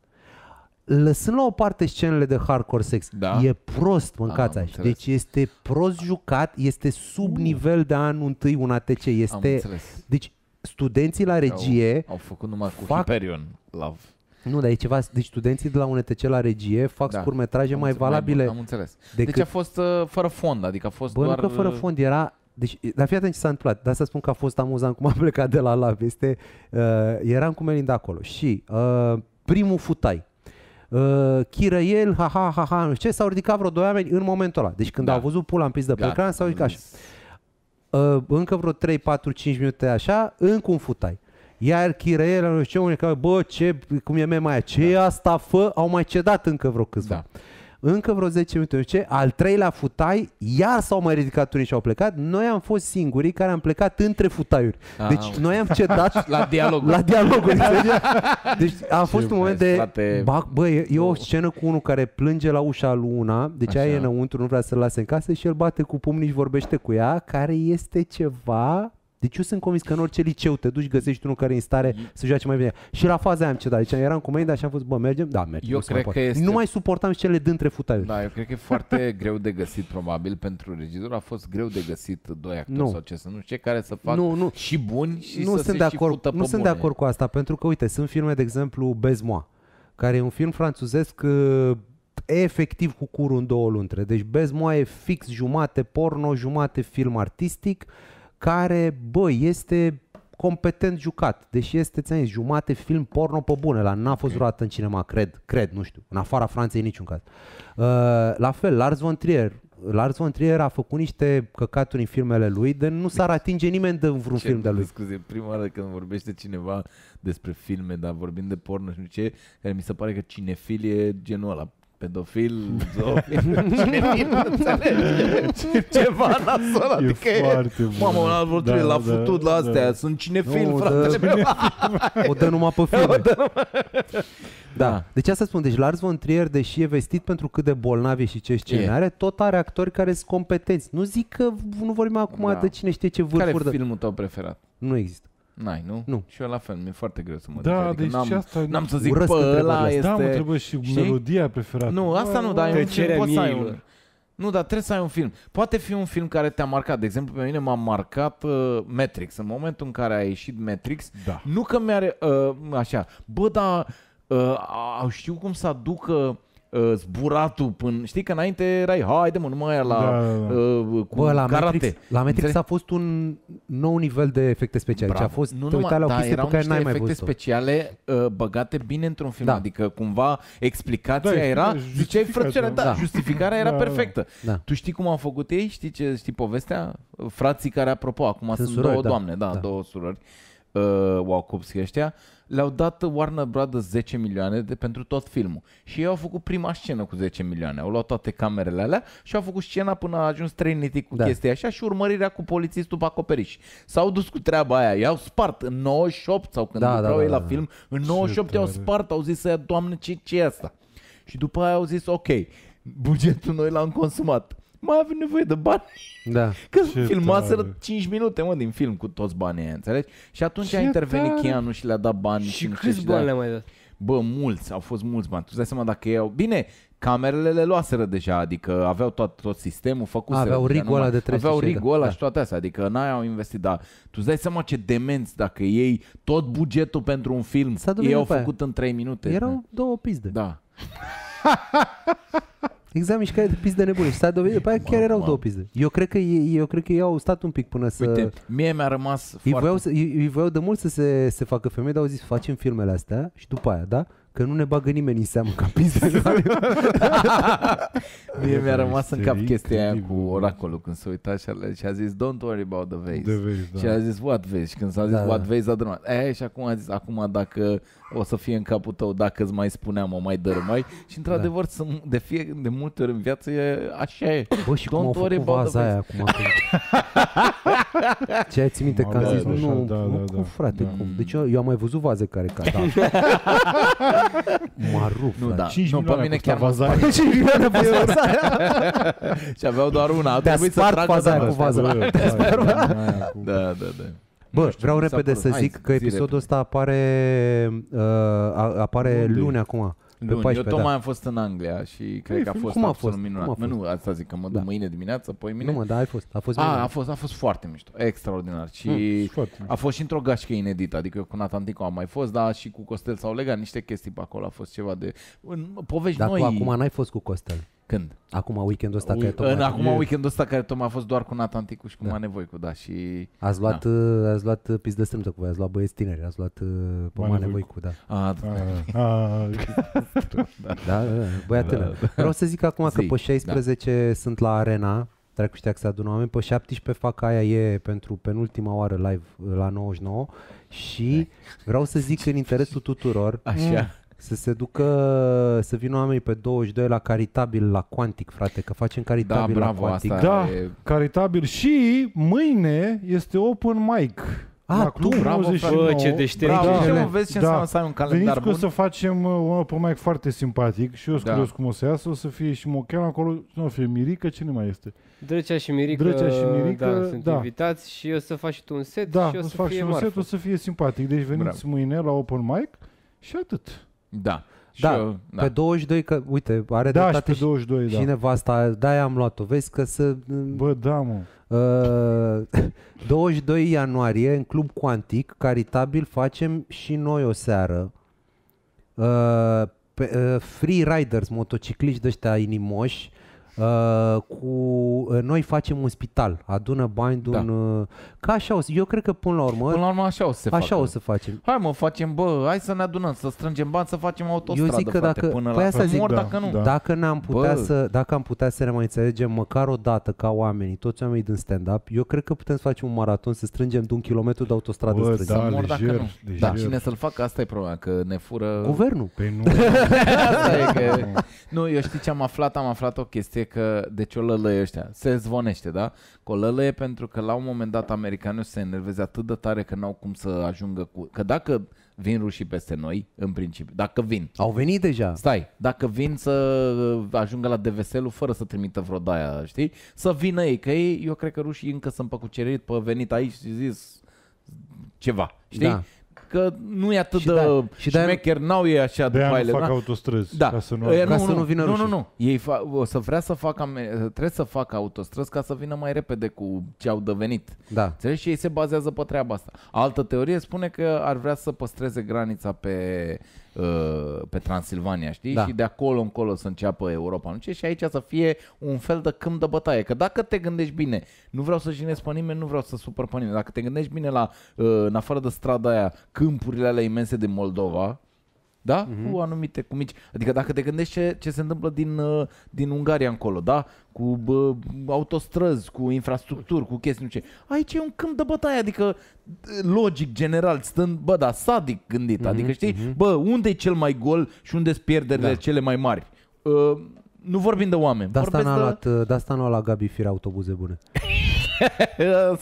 Lăsând la o parte scenele de hardcore sex, da. E prost, mâncați așa. Deci este prost jucat, este sub nivel de anul întâi un A T C. Este, deci studenții la regie au, au făcut numai cu fac, Hyperion Love. Nu, dar e ceva, deci studenții de la U N T C la regie fac da. Scurtmetraje mai valabile. Mai bun, am înțeles. Decât, deci a fost uh, fără fond, adică a fost bă, doar... Bă, nu că fără fond era... Deci, dar fii atent ce s-a întâmplat, de asta spun că a fost amuzant cum am plecat de la Love. Este, uh, eram cu Melinda acolo și uh, primul futai. Uh, Chirăiel, ha, ha, ha, ha, nu știu ce, s-au ridicat vreo doi oameni în momentul ăla. Deci când da. Au văzut pula în de pe ecran, s-au ridicat așa. Uh, încă vreo trei, patru, cinci minute așa, încă un futai. Iar Chirăiel, nu știu ce, unii că, bă, ce, cum e mema aia, ce da. Asta fă, au mai cedat încă vreo câțiva. Da. Încă vreo zece minute, nu știu ce, al treilea futai, iar s-au mai ridicat unii și au plecat. Noi am fost singurii care am plecat între futaiuri. Deci ah, noi am cedat la dialoguri. La dialoguri. Deci a fost ce un moment de... Frate... Bă, e, e o scenă cu unul care plânge la ușa lui una, deci aia e înăuntru, nu vrea să-l lase în casă și el bate cu pumnii și vorbește cu ea, care este ceva... Deci eu sunt convins că în orice liceu te duci, găsești unul care e în stare să joace mai bine. Și la faza aia am cedat. Deci eram cu Melinda și am fost, bă, mergem? Da, mergem. Eu nu, cred mai că este... nu mai suportam cele dintre futaiuri. Da, eu cred că e foarte greu de găsit, probabil, pentru regizor. A fost greu de găsit doi actori nu. Sau ce să nu știu, care să fac nu, nu. Și buni și nu să sunt se de acord, și pută pe Nu bune. Sunt de acord cu asta, pentru că, uite, sunt filme, de exemplu, Baise-moi, care e un film franțuzesc... efectiv cu curul în două luntre. Deci Baise-moi e fix jumate porno, jumate film artistic, care, bă, este competent jucat. Deși este, ți-am zis, jumate film porno pe bune. La n-a fost vreodată în cinema, cred, cred, nu știu. În afara Franței, niciun caz. Uh, la fel, Lars von Trier. Lars von Trier a făcut niște căcaturi în filmele lui, de nu s-ar atinge nimeni de vreun ce, film de lui. Scuze, prima oară când vorbește cineva despre filme, dar vorbind de porno și nu ce, care mi se pare că cinefilie genul ăla. Pedofil, zoofil, cinefil, înțelegi? Ceva nasol, adică mamă, un alt vorturi, da, l-a da, futut la astea, da. Sunt cinefil, no, fratele da, meu. O dă numai pe filme. Numai... Da, deci asta spun, deci Lars von Trier, deși e vestit pentru cât de bolnav e și ce scene yeah. are, tot are actori care sunt competenți. Nu zic că nu vorbim acum da. De cine știe ce vârfuri. Care e filmul tău preferat? Nu există. N-ai, nu? Nu. Și eu la fel, mi-e foarte greu să mă da, adică deci n-am, asta n-am să zic pe ăla este... Da, mă trebuie și știi? Melodia preferată. Nu, asta nu, dar e un film, poți să ai un... Nu, dar trebuie să ai un film. Poate fi un film care te-a marcat. De exemplu, pe mine m-a marcat uh, Matrix. În momentul în care a ieșit Matrix, da. Nu că mi-are... Uh, așa, bă, dar uh, știu cum să aducă... zburatul până... Știi că înainte erai haide mă, numai aia la da, da. Uh, cu bă, la karate. Matrix, la Matrix a fost un nou nivel de efecte speciale. Bravo. A fost, nu numai, la o da, erau niște efecte mai speciale uh, băgate bine într-un film. Da. Adică cumva explicația da, era ziceai frățioare, da, da. Justificarea era da, perfectă. Da. Tu știi cum au făcut ei? Știi, ce, știi povestea? Frații care, apropo, acum sunt, sunt surori, două da. Doamne, da, da. Două surori. Uh, Wachowski ăștia, le-au dat Warner Brothers zece milioane de, pentru tot filmul. Și ei au făcut prima scenă cu zece milioane. Au luat toate camerele alea și au făcut scena până a ajuns Trinity cu da. Chestia așa și urmărirea cu polițistul pe acoperiș. S-au dus cu treaba aia. I-au spart în nouăzeci și opt sau când da, lucrau da, ei da, la da. Film. În nouăzeci și opt i-au spart. Au zis, doamne, ce, ce e asta? Și după aia au zis, ok, bugetul noi l-am consumat. Mai avem nevoie de bani. Da. Că filmaseră cinci minute mă, din film cu toți banii aia, înțelegi? Și atunci ce a intervenit tare. Keanu și le-a dat bani. Și, și câți bani le-a mai dat? Bă, mulți, au fost mulți bani. Tu îți dai seama dacă iau... Bine, camerele le luaseră deja, adică aveau tot, tot sistemul făcut. Aveau rigul ăla de trei sute. Aveau rigul ăla da. Și toate astea, adică n-aia au investit. Dar tu îți dai seama ce demenți dacă ei tot bugetul pentru un film ei au făcut aia. În trei minute. Erau da. Două pizde. Da. Exact, mișcare de pizde nebune. Și s-a dovedit, după aia chiar erau două pizde. Eu cred că ei, eu cred că ei au stat un pic până să... Uite, mie mi-a rămas ei foarte... Voiau să, ei, ei voiau de mult să se, se facă femei, dar au zis, facem filmele astea și după aia, da? Că nu ne bagă nimeni în seamă ca pizde. Mie mi-a rămas în cap chestia aia cu oracolul când se uita și a, și a zis, don't worry about the vase. The vase da. Și a zis, what vase? Și când s-a zis, da, what da. Vase, a dărâmat. E, și acum a zis, acum dacă o să fie în capul tău, dacă îți mai spuneam, o mai dărâmai. Și într-adevăr, da. de, fie, de multe ori în viață, e, așa e. Bă, și don't cum au făcut vaza aia acum? Ce ai țin minte că am zis, da, nu, da, nu da, cum, frate, da. Cum? Deci eu, eu am mai văzut vaze care cadau. M-a rupt, nu, da. cinci nu, pe mine chiar vazare. cinci milioane pe vazare. Și aveau doar una. Te-a spart faza aia cu vază. Da, da, da. Bă, vreau repede să zic că episodul ăsta apare, uh, apare luni acum. Luni. paisprezece, eu tocmai da. am fost în Anglia și cred Ei, că a fost cum absolut a fost? minunat. Cum a fost? Nu, asta zic, că mă duc da. mâine dimineață, poi mine. Nu, mă, da, ai fost. A fost, a, a fost, a fost foarte mișto, extraordinar. Și mm, a mișto. fost și într-o gașcă inedită, adică eu cu Natanticu am mai fost, dar și cu Costel s-au legat niște chestii pe acolo, a fost ceva de povești dar noi. Dar acum n-ai fost cu Costel. Când? Acum weekendul ăsta care tocmai în, acum weekendul ăsta care tocmai a fost doar cu Natanticu și cu da. Manevoicu, da, și ați luat da. ați luat pis de strâmtă cu voi, ați luat băieți tineri, ați luat pe Manevoicu, da. Ah, da. A, da. Da, băiat tânăr. Da, da. Vreau să zic acum că Zi, pe șaisprezece da. sunt la Arena, dracu știa că se adună oameni, pe șaptesprezece fac aia e pentru penultima oară live la nouăzeci și nouă și vreau să zic în interesul tuturor. Așa. Să se ducă, să vină oamenii pe douăzeci și doi la Caritabil, la Quantic, frate, că facem Caritabil da, bravo, la Quantic. Asta da, e... Caritabil și mâine este Open Mic. Ah, tu, bravo, bă, ce deștept. Da, vezi ce da. înseamnă să ai un calendar Veniți bun. Că o să facem un Open Mic foarte simpatic și eu sunt da. curios cum o să iasă, o să fie și Mocheanu acolo, nu o să fie Mirica, cine mai este? Drăcea și Mirica, Drăcea și Mirica da, sunt da. invitați și o să faci și tu un set da, și o să, să fac fie și un marfă. set, o să fie simpatic. Deci veniți bravo. mâine la Open Mic și atât. Da, da, eu, da, pe douăzeci și doi, că uite, are da, dreptate și, pe douăzeci și doi, și, da. și nevasta, de-aia am luat-o, vezi că să... Bă, da, mă. Uh, douăzeci și doi ianuarie, în Club Quantic, Caritabil, facem și noi o seară. Uh, pe, uh, free riders, motocicliști de-ăștia inimoși, Uh, cu uh, noi facem un spital, adună bani da. uh, ca așa o să, eu cred că până la urmă până la urmă așa o să se așa facă. o să facem. Hai mă, facem, bă, hai să ne adunăm, să strângem bani, să facem autostradă. Eu zic că frate, dacă până la zic, mor, da, dacă nu. Da. Dacă ne-am putea bă. să dacă am putea să ne mai înțelegem măcar o dată ca oamenii, toți oamenii din stand-up, eu cred că putem să facem un maraton, să strângem de un kilometru de autostradă bă, strângem. Da, să mor, lejer, dacă nu. Da. Cine să-l facă, asta e problema, că ne fură guvernul. Păi nu. Asta e că nu, eu știu ce am aflat, am aflat o chestie că deci o lălăie ăștia, se zvonește, da? Că o lălăie pentru că la un moment dat americanii se enerveze atât de tare că n-au cum să ajungă cu... Că dacă vin rușii peste noi, în principiu, dacă vin... Au venit deja. Stai, dacă vin să ajungă la D V S-ul fără să trimită vreo daia, știi? Să vină ei, că ei, eu cred că rușii încă sunt păcucerit pe venit aici și zis ceva, știi? Da. Că nu e atât și de, de șmecher, n-au ei așa de faile. De fac autostrăzi, da. ca să nu, e, nu, ca nu, să nu vină nu, rușii. Nu, nu, ei fa o să vrea să facă, trebuie să facă autostrăzi ca să vină mai repede cu ce au devenit. Da. Înțelegi? Și ei se bazează pe treaba asta. Altă teorie spune că ar vrea să păstreze granița pe, pe Transilvania, știi? Da. Și de acolo încolo să înceapă Europa. Nu știu, și aici să fie un fel de câmp de bătaie. Că dacă te gândești bine, nu vreau să jignesc pe nimeni, nu vreau să supăr pe nimeni. Dacă te gândești bine la, în afară de strada aia, câmpurile alea imense de Moldova, da? Mm-hmm. Cu anumite, cu mici. Adică dacă te gândești ce, ce se întâmplă din, din Ungaria încolo, da? Cu bă, autostrăzi, cu infrastructuri, cu chestii, nu ce. Aici e un câmp de bătaie, adică logic, general, stând, bă, da, sadic gândit. Mm-hmm. Adică știi, mm-hmm. bă, unde e cel mai gol și unde sunt pierderile da. cele mai mari? Uh, nu vorbim de oameni. De asta n-a luat, de asta n-a luat Gabi Fir autobuze bune.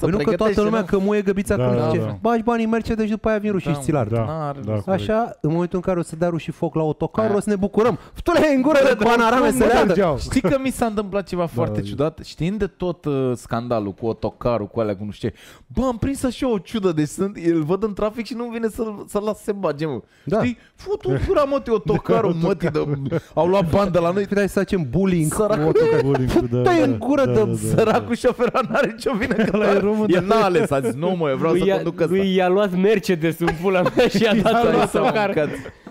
Păi nu că toată lumea nu? că muie găbița da, când zice da, da. Bagi banii Mercedes și după aia vin rușii da, și ți-l ard. Da, da, așa, în momentul în care o să dea rușii foc la autocar, o să ne bucurăm. Ftule în gură de banarame să leadă. Știi că mi s-a întâmplat ceva da, foarte da. ciudat, știind de tot uh, scandalul cu autocarul, cu alea, cu nu știu ce. Bă, am prins așa o ciudă, deci sunt, îl văd în trafic și nu vine să-l să las se bage, mă. Da. Știi? Fut-o gura, mătii, autocarul, mătii, au luat bani de la noi. Puteai să facem bullying cu autocarul. Fut-o-i în gură de săracul șofer, n-are nicio vină că la el n-a ales, a zis, nu mă, eu vreau lui să conduc ăsta. Lui i-a luat Mercedes în pula mea și i-a dat la socar.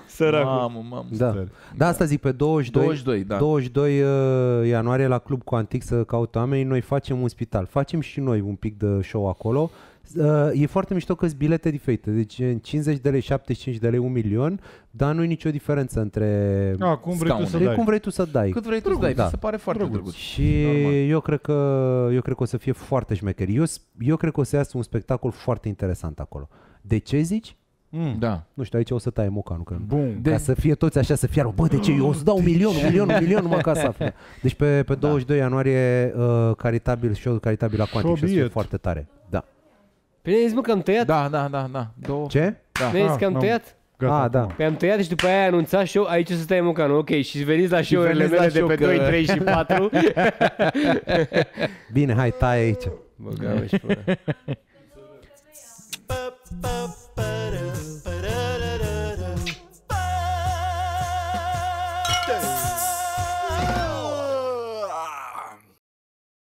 Săracul. Mamă, mamă. Da. Da. da, asta zic, pe douăzeci și doi, douăzeci și doi, da. douăzeci și doi uh, ianuarie la Club Quantic să caute oamenii, noi facem un spital, facem și noi un pic de show acolo. Uh, e foarte mișto că sunt bilete diferite, deci în cincizeci de lei, șaptezeci și cinci de lei, un milion, dar nu e nicio diferență între A, cum, vrei tu să dai. cum vrei tu să dai. Cât vrei tu să dai, da. se pare foarte drăguț. Și normal. eu cred că eu cred că o să fie foarte șmecheri. Eu, eu cred că o să iasă un spectacol foarte interesant acolo. De ce zici? Mm. Da. Nu știu, aici o să taie moca, nu că. Bun. Ca de... să fie toți așa, să fie, bă, de ce? Eu o să dau un milion, un milion, un milion numai ca să afle. Deci pe, pe douăzeci și doi da. ianuarie uh, Caritabil, show Caritabil la Quantic, o să fie foarte tare. Da. Bine, zici, mă, că am tăiat. Da, da, da, da. Două. Ce? Da. Bine, zici că am no. tăiat. Gata. Ah, da. Pe am tăiat și după aia ai anunțat show, aici o să stai mocanul. Ok, și veniți la show-urile mele de pe că... doi, trei și patru. Bine, hai, taie aici. Bă, găuși, bă. pa.